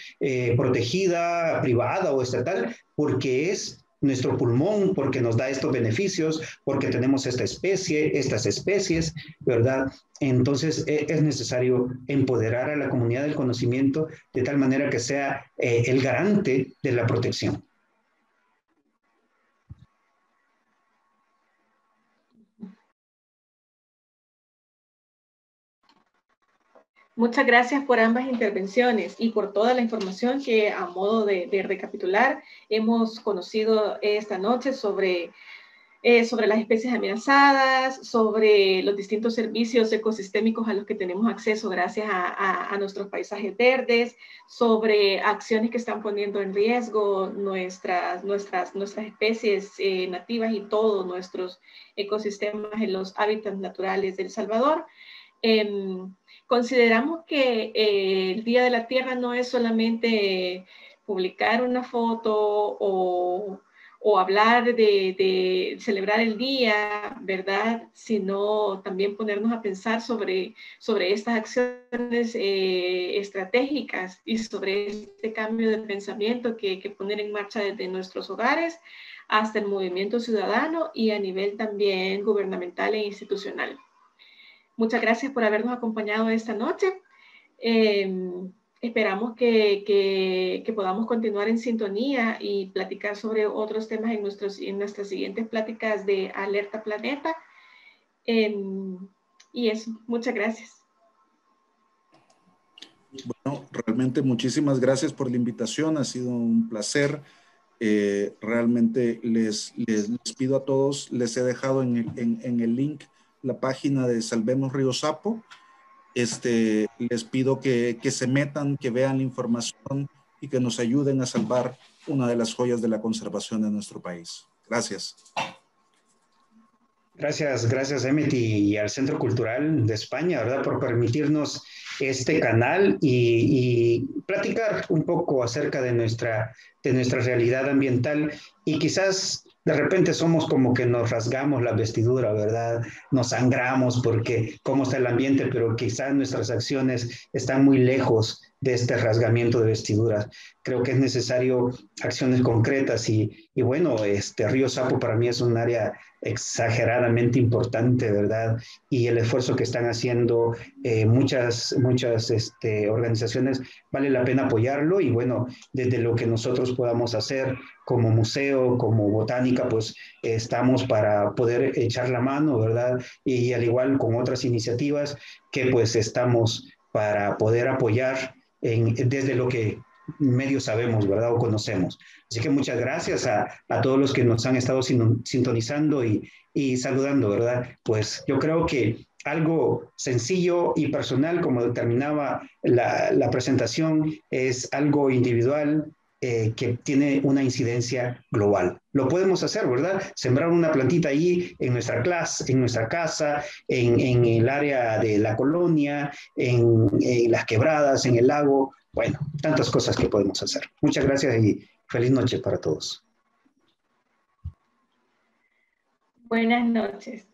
protegida, privada o estatal, porque es nuestro pulmón, porque nos da estos beneficios, porque tenemos esta especie, estas especies, ¿verdad? Entonces es necesario empoderar a la comunidad del conocimiento de tal manera que sea el garante de la protección. Muchas gracias por ambas intervenciones y por toda la información que, a modo de recapitular, hemos conocido esta noche sobre las especies amenazadas, sobre los distintos servicios ecosistémicos a los que tenemos acceso gracias a nuestros paisajes verdes, sobre acciones que están poniendo en riesgo nuestras especies nativas y todos nuestros ecosistemas en los hábitats naturales del Salvador. Consideramos que el Día de la Tierra no es solamente publicar una foto o hablar de celebrar el día, ¿verdad? Sino también ponernos a pensar sobre estas acciones estratégicas y sobre este cambio de pensamiento que poner en marcha desde nuestros hogares hasta el movimiento ciudadano y a nivel también gubernamental e institucional. Muchas gracias por habernos acompañado esta noche. Esperamos que podamos continuar en sintonía y platicar sobre otros temas en nuestras siguientes pláticas de Alerta Planeta. Y eso, muchas gracias. Bueno, realmente muchísimas gracias por la invitación. Ha sido un placer. Realmente les pido a todos, les he dejado en el link la página de Salvemos Río Sapo. Les pido que se metan, que vean la información y que nos ayuden a salvar una de las joyas de la conservación de nuestro país. Gracias. Gracias M.T. y al Centro Cultural de España, ¿verdad? Por permitirnos este canal y platicar un poco acerca de nuestra realidad ambiental y quizás de repente somos como que nos rasgamos la vestidura, ¿verdad? Nos sangramos porque cómo está el ambiente, pero quizás nuestras acciones están muy lejos de este rasgamiento de vestiduras. Creo que es necesario acciones concretas y bueno, Río Sapo para mí es un área exageradamente importante, ¿verdad? Y el esfuerzo que están haciendo muchas organizaciones vale la pena apoyarlo y bueno, desde lo que nosotros podamos hacer como museo, como botánica, pues estamos para poder echar la mano, ¿verdad? Y al igual con otras iniciativas que pues estamos para poder apoyar desde lo que medio sabemos, ¿verdad? O conocemos. Así que muchas gracias a todos los que nos han estado sintonizando y saludando, ¿verdad? Pues yo creo que algo sencillo y personal, como terminaba la presentación, es algo individual que tiene una incidencia global. Lo podemos hacer, ¿verdad? Sembrar una plantita ahí en nuestra clase, en nuestra casa, en el área de la colonia, en las quebradas, en el lago. Bueno, tantas cosas que podemos hacer. Muchas gracias y feliz noche para todos. Buenas noches.